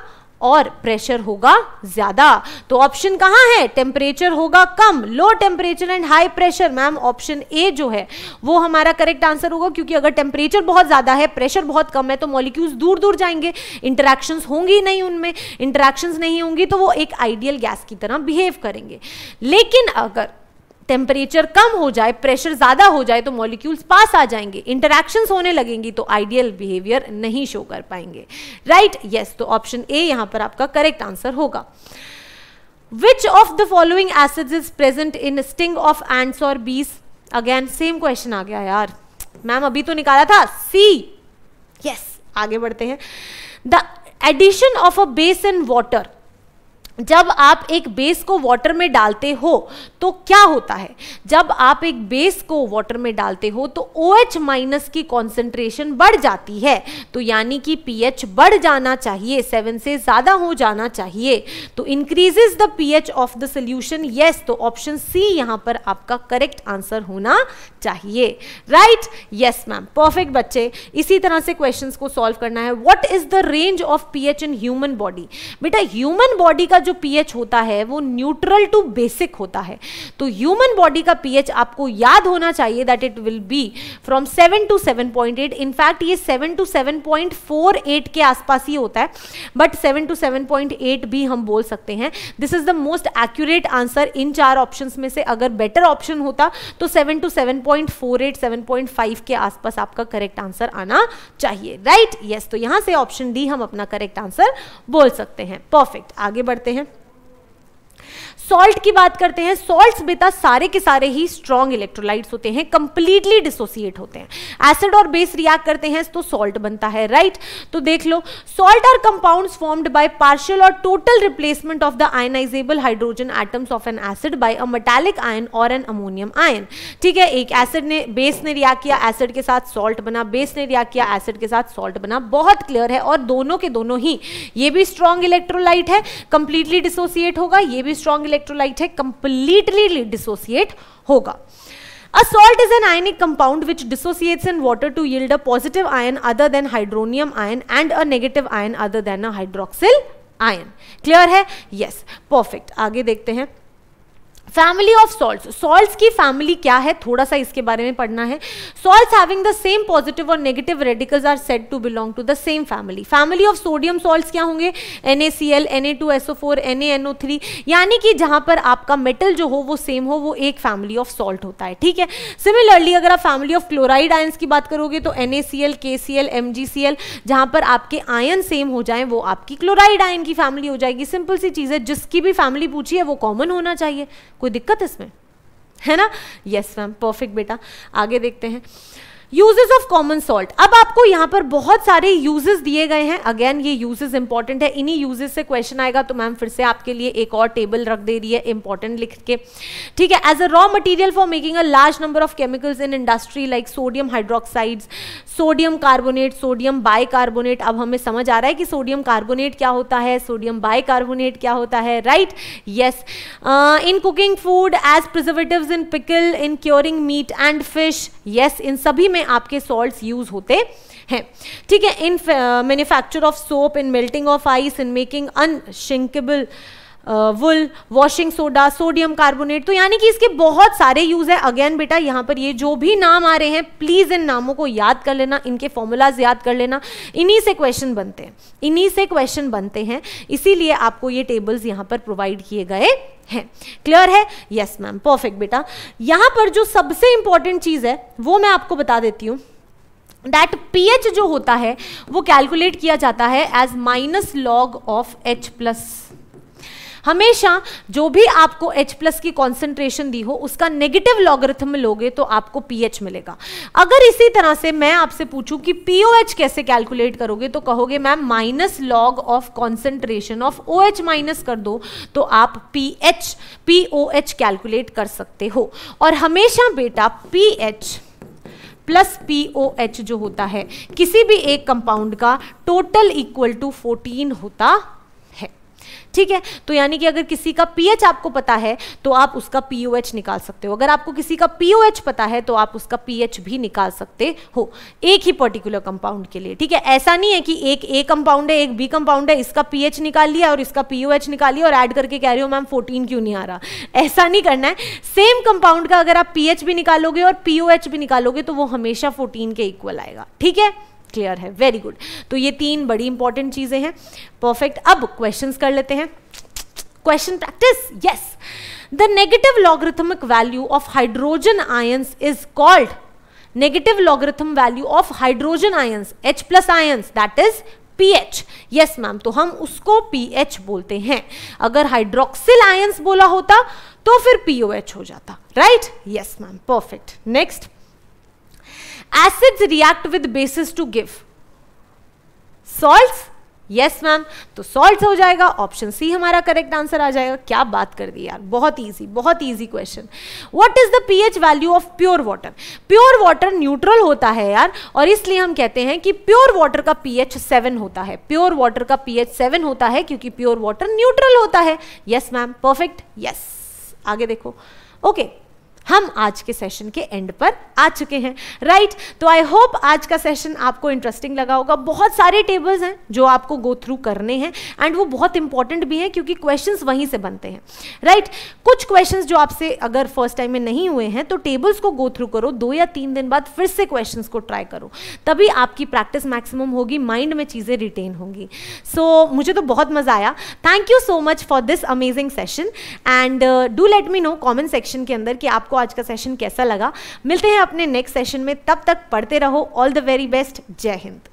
और प्रेशर होगा ज्यादा। तो ऑप्शन कहाँ है? टेम्परेचर होगा कम, low temperature and high pressure. Ma'am option A जो है वो हमारा करेक्ट आंसर होगा, क्योंकि अगर टेम्परेचर बहुत ज्यादा है, प्रेशर बहुत कम है, तो मॉलिक्यूल्स दूर दूर जाएंगे, इंटरैक्शंस होंगी नहीं, उनमें इंटरैक्शंस नहीं होंगी, तो वो एक आइडियल गैस की तरह बिहेव करेंगे। लेकिन अगर टेम्परेचर कम हो जाए, प्रेशर ज़्यादा हो जाए, तो मॉलिक्यूल्स पास आ जाएंगे, इंटरैक्शंस होने लगेंगी, तो आइडियल बिहेवियर नहीं शो कर पाएंगे, राइट। यस, तो ऑप्शन ए यहाँ पर आपका करेक्ट आंसर होगा। Which of the following acids is present in sting of ants और बीज। अगेन सेम क्वेश्चन आ गया यार, मैम अभी तो निकाला था सी। यस, आगे बढ़ते हैं, the addition of a base in water. जब आप एक बेस को वाटर में डालते हो तो क्या होता है? जब आप एक बेस को वाटर में डालते हो तो OH माइनस की कॉन्सेंट्रेशन बढ़ जाती है, तो यानी कि पीएच बढ़ जाना चाहिए, सेवन से ज़्यादा हो जाना चाहिए, तो increases the pH of the solution. Yes, तो ऑप्शन सी यहाँ पर आपका करेक्ट आंसर होना चाहिए, राइट। Yes ma'am, perfect. बच्चे इसी तरह से क्वेश्चन को सॉल्व करना है। What is the range of pH in human body. बेटा ह्यूमन बॉडी का जो पीएच होता है वो न्यूट्रल टू बेसिक होता है, तो ह्यूमन बॉडी का पीएच आपको याद होना चाहिए that it will be from seven to seven point eight. In fact ये seven to seven point four eight के आसपास ही होता है, but seven to seven point eight भी हम बोल सकते हैं। This is the most accurate answer in चार ऑप्शंस में से। अगर बेटर ऑप्शन होता तो seven to seven point four eight, seven point five के आसपास आपका करेक्ट आंसर आना चाहिए, राइट। यस, तो यहां से ऑप्शन डी हम अपना करेक्ट आंसर बोल सकते हैं, परफेक्ट। आगे बढ़ते हैं, सॉल्ट की बात करते हैं। सॉल्ट्स बेटा सारे के सारे ही स्ट्रॉन्ग इलेक्ट्रोलाइट्स होते हैं, कंप्लीटली डिसोसिएट होते हैं। एसिड और बेस रिएक्ट करते हैं तो सॉल्ट बनता है, राइट। तो देख लो, salt are compounds formed by partial और total replacement of the ionisable hydrogen atoms of an acid by a metallic ion और एन अमोनियम आयन। ठीक है, एक एसिड ने बेस ने रिएक्ट किया, एसिड के साथ सॉल्ट बना, बेस ने रिएक्ट किया, एसिड के साथ सॉल्ट बना, बहुत क्लियर है। और दोनों के दोनों ही, ये भी स्ट्रॉन्ग इलेक्ट्रोलाइट है, कंप्लीटली डिसोसिएट होगा, ये भी स्ट्रॉन्ग इलेक्ट्रोलाइट है, कंप्लीटली डिसोसिएट होगा। A salt is an ionic compound which dissociates in water to yield a positive ion other than hydronium ion and a negative ion other than a hydroxyl ion. Clear है? Yes, perfect. आगे देखते हैं, family of salts. Salts की family क्या है, थोड़ा सा इसके बारे में पढ़ना है। Salts having the same positive और negative radicals are said to belong to the same family. Family of sodium salts क्या होंगे? NaCl, N A two S O four, N A N O three, यानी कि जहां पर आपका metal जो हो वो सेम हो, वो एक फैमिली ऑफ सॉल्ट होता है, ठीक है। सिमिलरली अगर आप फैमिली ऑफ क्लोराइड आयंस की बात करोगे तो NaCl, KCl, MgCl, जहां पर आपके आयन सेम हो जाए वो आपकी क्लोराइड आयन की फैमिली हो जाएगी। सिंपल सी चीज है, जिसकी भी फैमिली पूछी है वो कॉमन होना चाहिए, कोई दिक्कत इसमें है ना। यस मैम, परफेक्ट बेटा। आगे देखते हैं, यूजेस ऑफ कॉमन सॉल्ट। अब आपको यहाँ पर बहुत सारे यूजेस दिए गए हैं, अगेन ये यूजेस इंपॉर्टेंट है, इन्हीं यूजेस से क्वेश्चन आएगा तो मैम फिर से आपके लिए एक और टेबल रख दे रही है इंपॉर्टेंट लिख के, ठीक है। As a raw material for making a large number of chemicals in industry like sodium hydroxides, sodium carbonate, sodium bicarbonate. अब हमें समझ आ रहा है कि सोडियम कार्बोनेट क्या होता है, सोडियम बाइकार्बोनेट क्या होता है, right, yes. In cooking food, as preservatives in pickle, in curing meat and fish, yes, इन सभी में आपके सॉल्ट्स यूज होते हैं, ठीक है। In manufacture of soap, in melting of ice, in making unshrinkable wool, washing soda, sodium carbonate, तो यानी कि इसके बहुत सारे यूज है। अगेन बेटा यहाँ पर ये जो भी नाम आ रहे हैं प्लीज इन नामों को याद कर लेना, इनके फॉर्मूलाज याद कर लेना, इन्हीं से क्वेश्चन बनते हैं, इन्हीं से क्वेश्चन बनते हैं, इसीलिए आपको ये टेबल्स यहाँ पर प्रोवाइड किए गए हैं। क्लियर है? यस मैम, परफेक्ट बेटा। यहाँ पर जो सबसे इंपॉर्टेंट चीज है वो मैं आपको बता देती हूँ, दैट पीएच जो होता है वो कैलकुलेट किया जाता है as minus log of H plus. हमेशा जो भी आपको H प्लस की कॉन्सेंट्रेशन दी हो उसका नेगेटिव लॉगरिथम में लोगे तो आपको पीएच मिलेगा। अगर इसी तरह से मैं आपसे पूछूं कि पीओएच कैसे कैलकुलेट करोगे तो कहोगे ma'am minus log of concentration of OH minus कर दो तो आप पीएच पीओएच कैलकुलेट कर सकते हो। और हमेशा बेटा पीएच प्लस पीओएच जो होता है किसी भी एक कंपाउंड का टोटल इक्वल टू फोर्टीन होता, ठीक है। तो यानी कि अगर किसी का पीएच आपको पता है तो आप उसका पीओएच निकाल सकते हो, अगर आपको किसी का पीओएच पता है तो आप उसका पीएच भी निकाल सकते हो एक ही पर्टिकुलर कंपाउंड के लिए, ठीक है। ऐसा नहीं है कि एक ए कंपाउंड है एक बी कंपाउंड है, इसका पीएच निकाल लिया और इसका पीओएच निकाल लिया और ऐड करके कह रहे हो मैम फोर्टीन क्यों नहीं आ रहा, ऐसा नहीं करना है। सेम कंपाउंड का अगर आप पीएच भी निकालोगे और पीओएच भी निकालोगे तो वो हमेशा फोर्टीन के इक्वल आएगा, ठीक है। क्लियर है? Very good. तो ये तीन बड़ी इंपॉर्टेंट चीजें हैं, परफेक्ट। अब क्वेश्चंस कर लेते हैं, question practice. Yes, the negative logarithmic value of hydrogen ions is called, negative logarithm value of hydrogen ions H plus ions that is pH. Yes ma'am, तो हम उसको पीएच बोलते हैं। अगर हाइड्रोक्सिल आयंस बोला होता तो फिर पीओएच हो जाता, right. Yes ma'am, perfect. Next, acids react with bases to give salts. Yes ma'am, तो सॉल्ट्स हो जाएगा, ऑप्शन सी हमारा करेक्ट आंसर आ जाएगा। क्या बात कर दी यार, बहुत इजी, बहुत easy question. What is the pH value of pure water? Pure water neutral होता है यार, और इसलिए हम कहते हैं कि प्योर वाटर का पीएच सेवन होता है, प्योर वाटर का पीएच सेवन होता है क्योंकि प्योर वाटर न्यूट्रल होता है। Yes ma'am, perfect. यस, आगे देखो। Okay okay. हम आज के सेशन के एंड पर आ चुके हैं, राइट। तो आई होप आज का सेशन आपको इंटरेस्टिंग लगा होगा। बहुत सारे टेबल्स हैं जो आपको गो थ्रू करने हैं एंड वो बहुत इंपॉर्टेंट भी हैं क्योंकि क्वेश्चंस वहीं से बनते हैं, राइट। कुछ क्वेश्चंस जो आपसे अगर फर्स्ट टाइम में नहीं हुए हैं तो टेबल्स को गो थ्रू करो, दो या तीन दिन बाद फिर से क्वेश्चंस को ट्राई करो, तभी आपकी प्रैक्टिस मैक्सिमम होगी, माइंड में चीज़ें रिटेन होंगी। सो so, मुझे तो बहुत मज़ा आया। Thank you so much for this amazing session and do let me know comment section के अंदर कि आपको आज का सेशन कैसा लगा। मिलते हैं अपने नेक्स्ट सेशन में, तब तक पढ़ते रहो। All the very best. जय हिंद।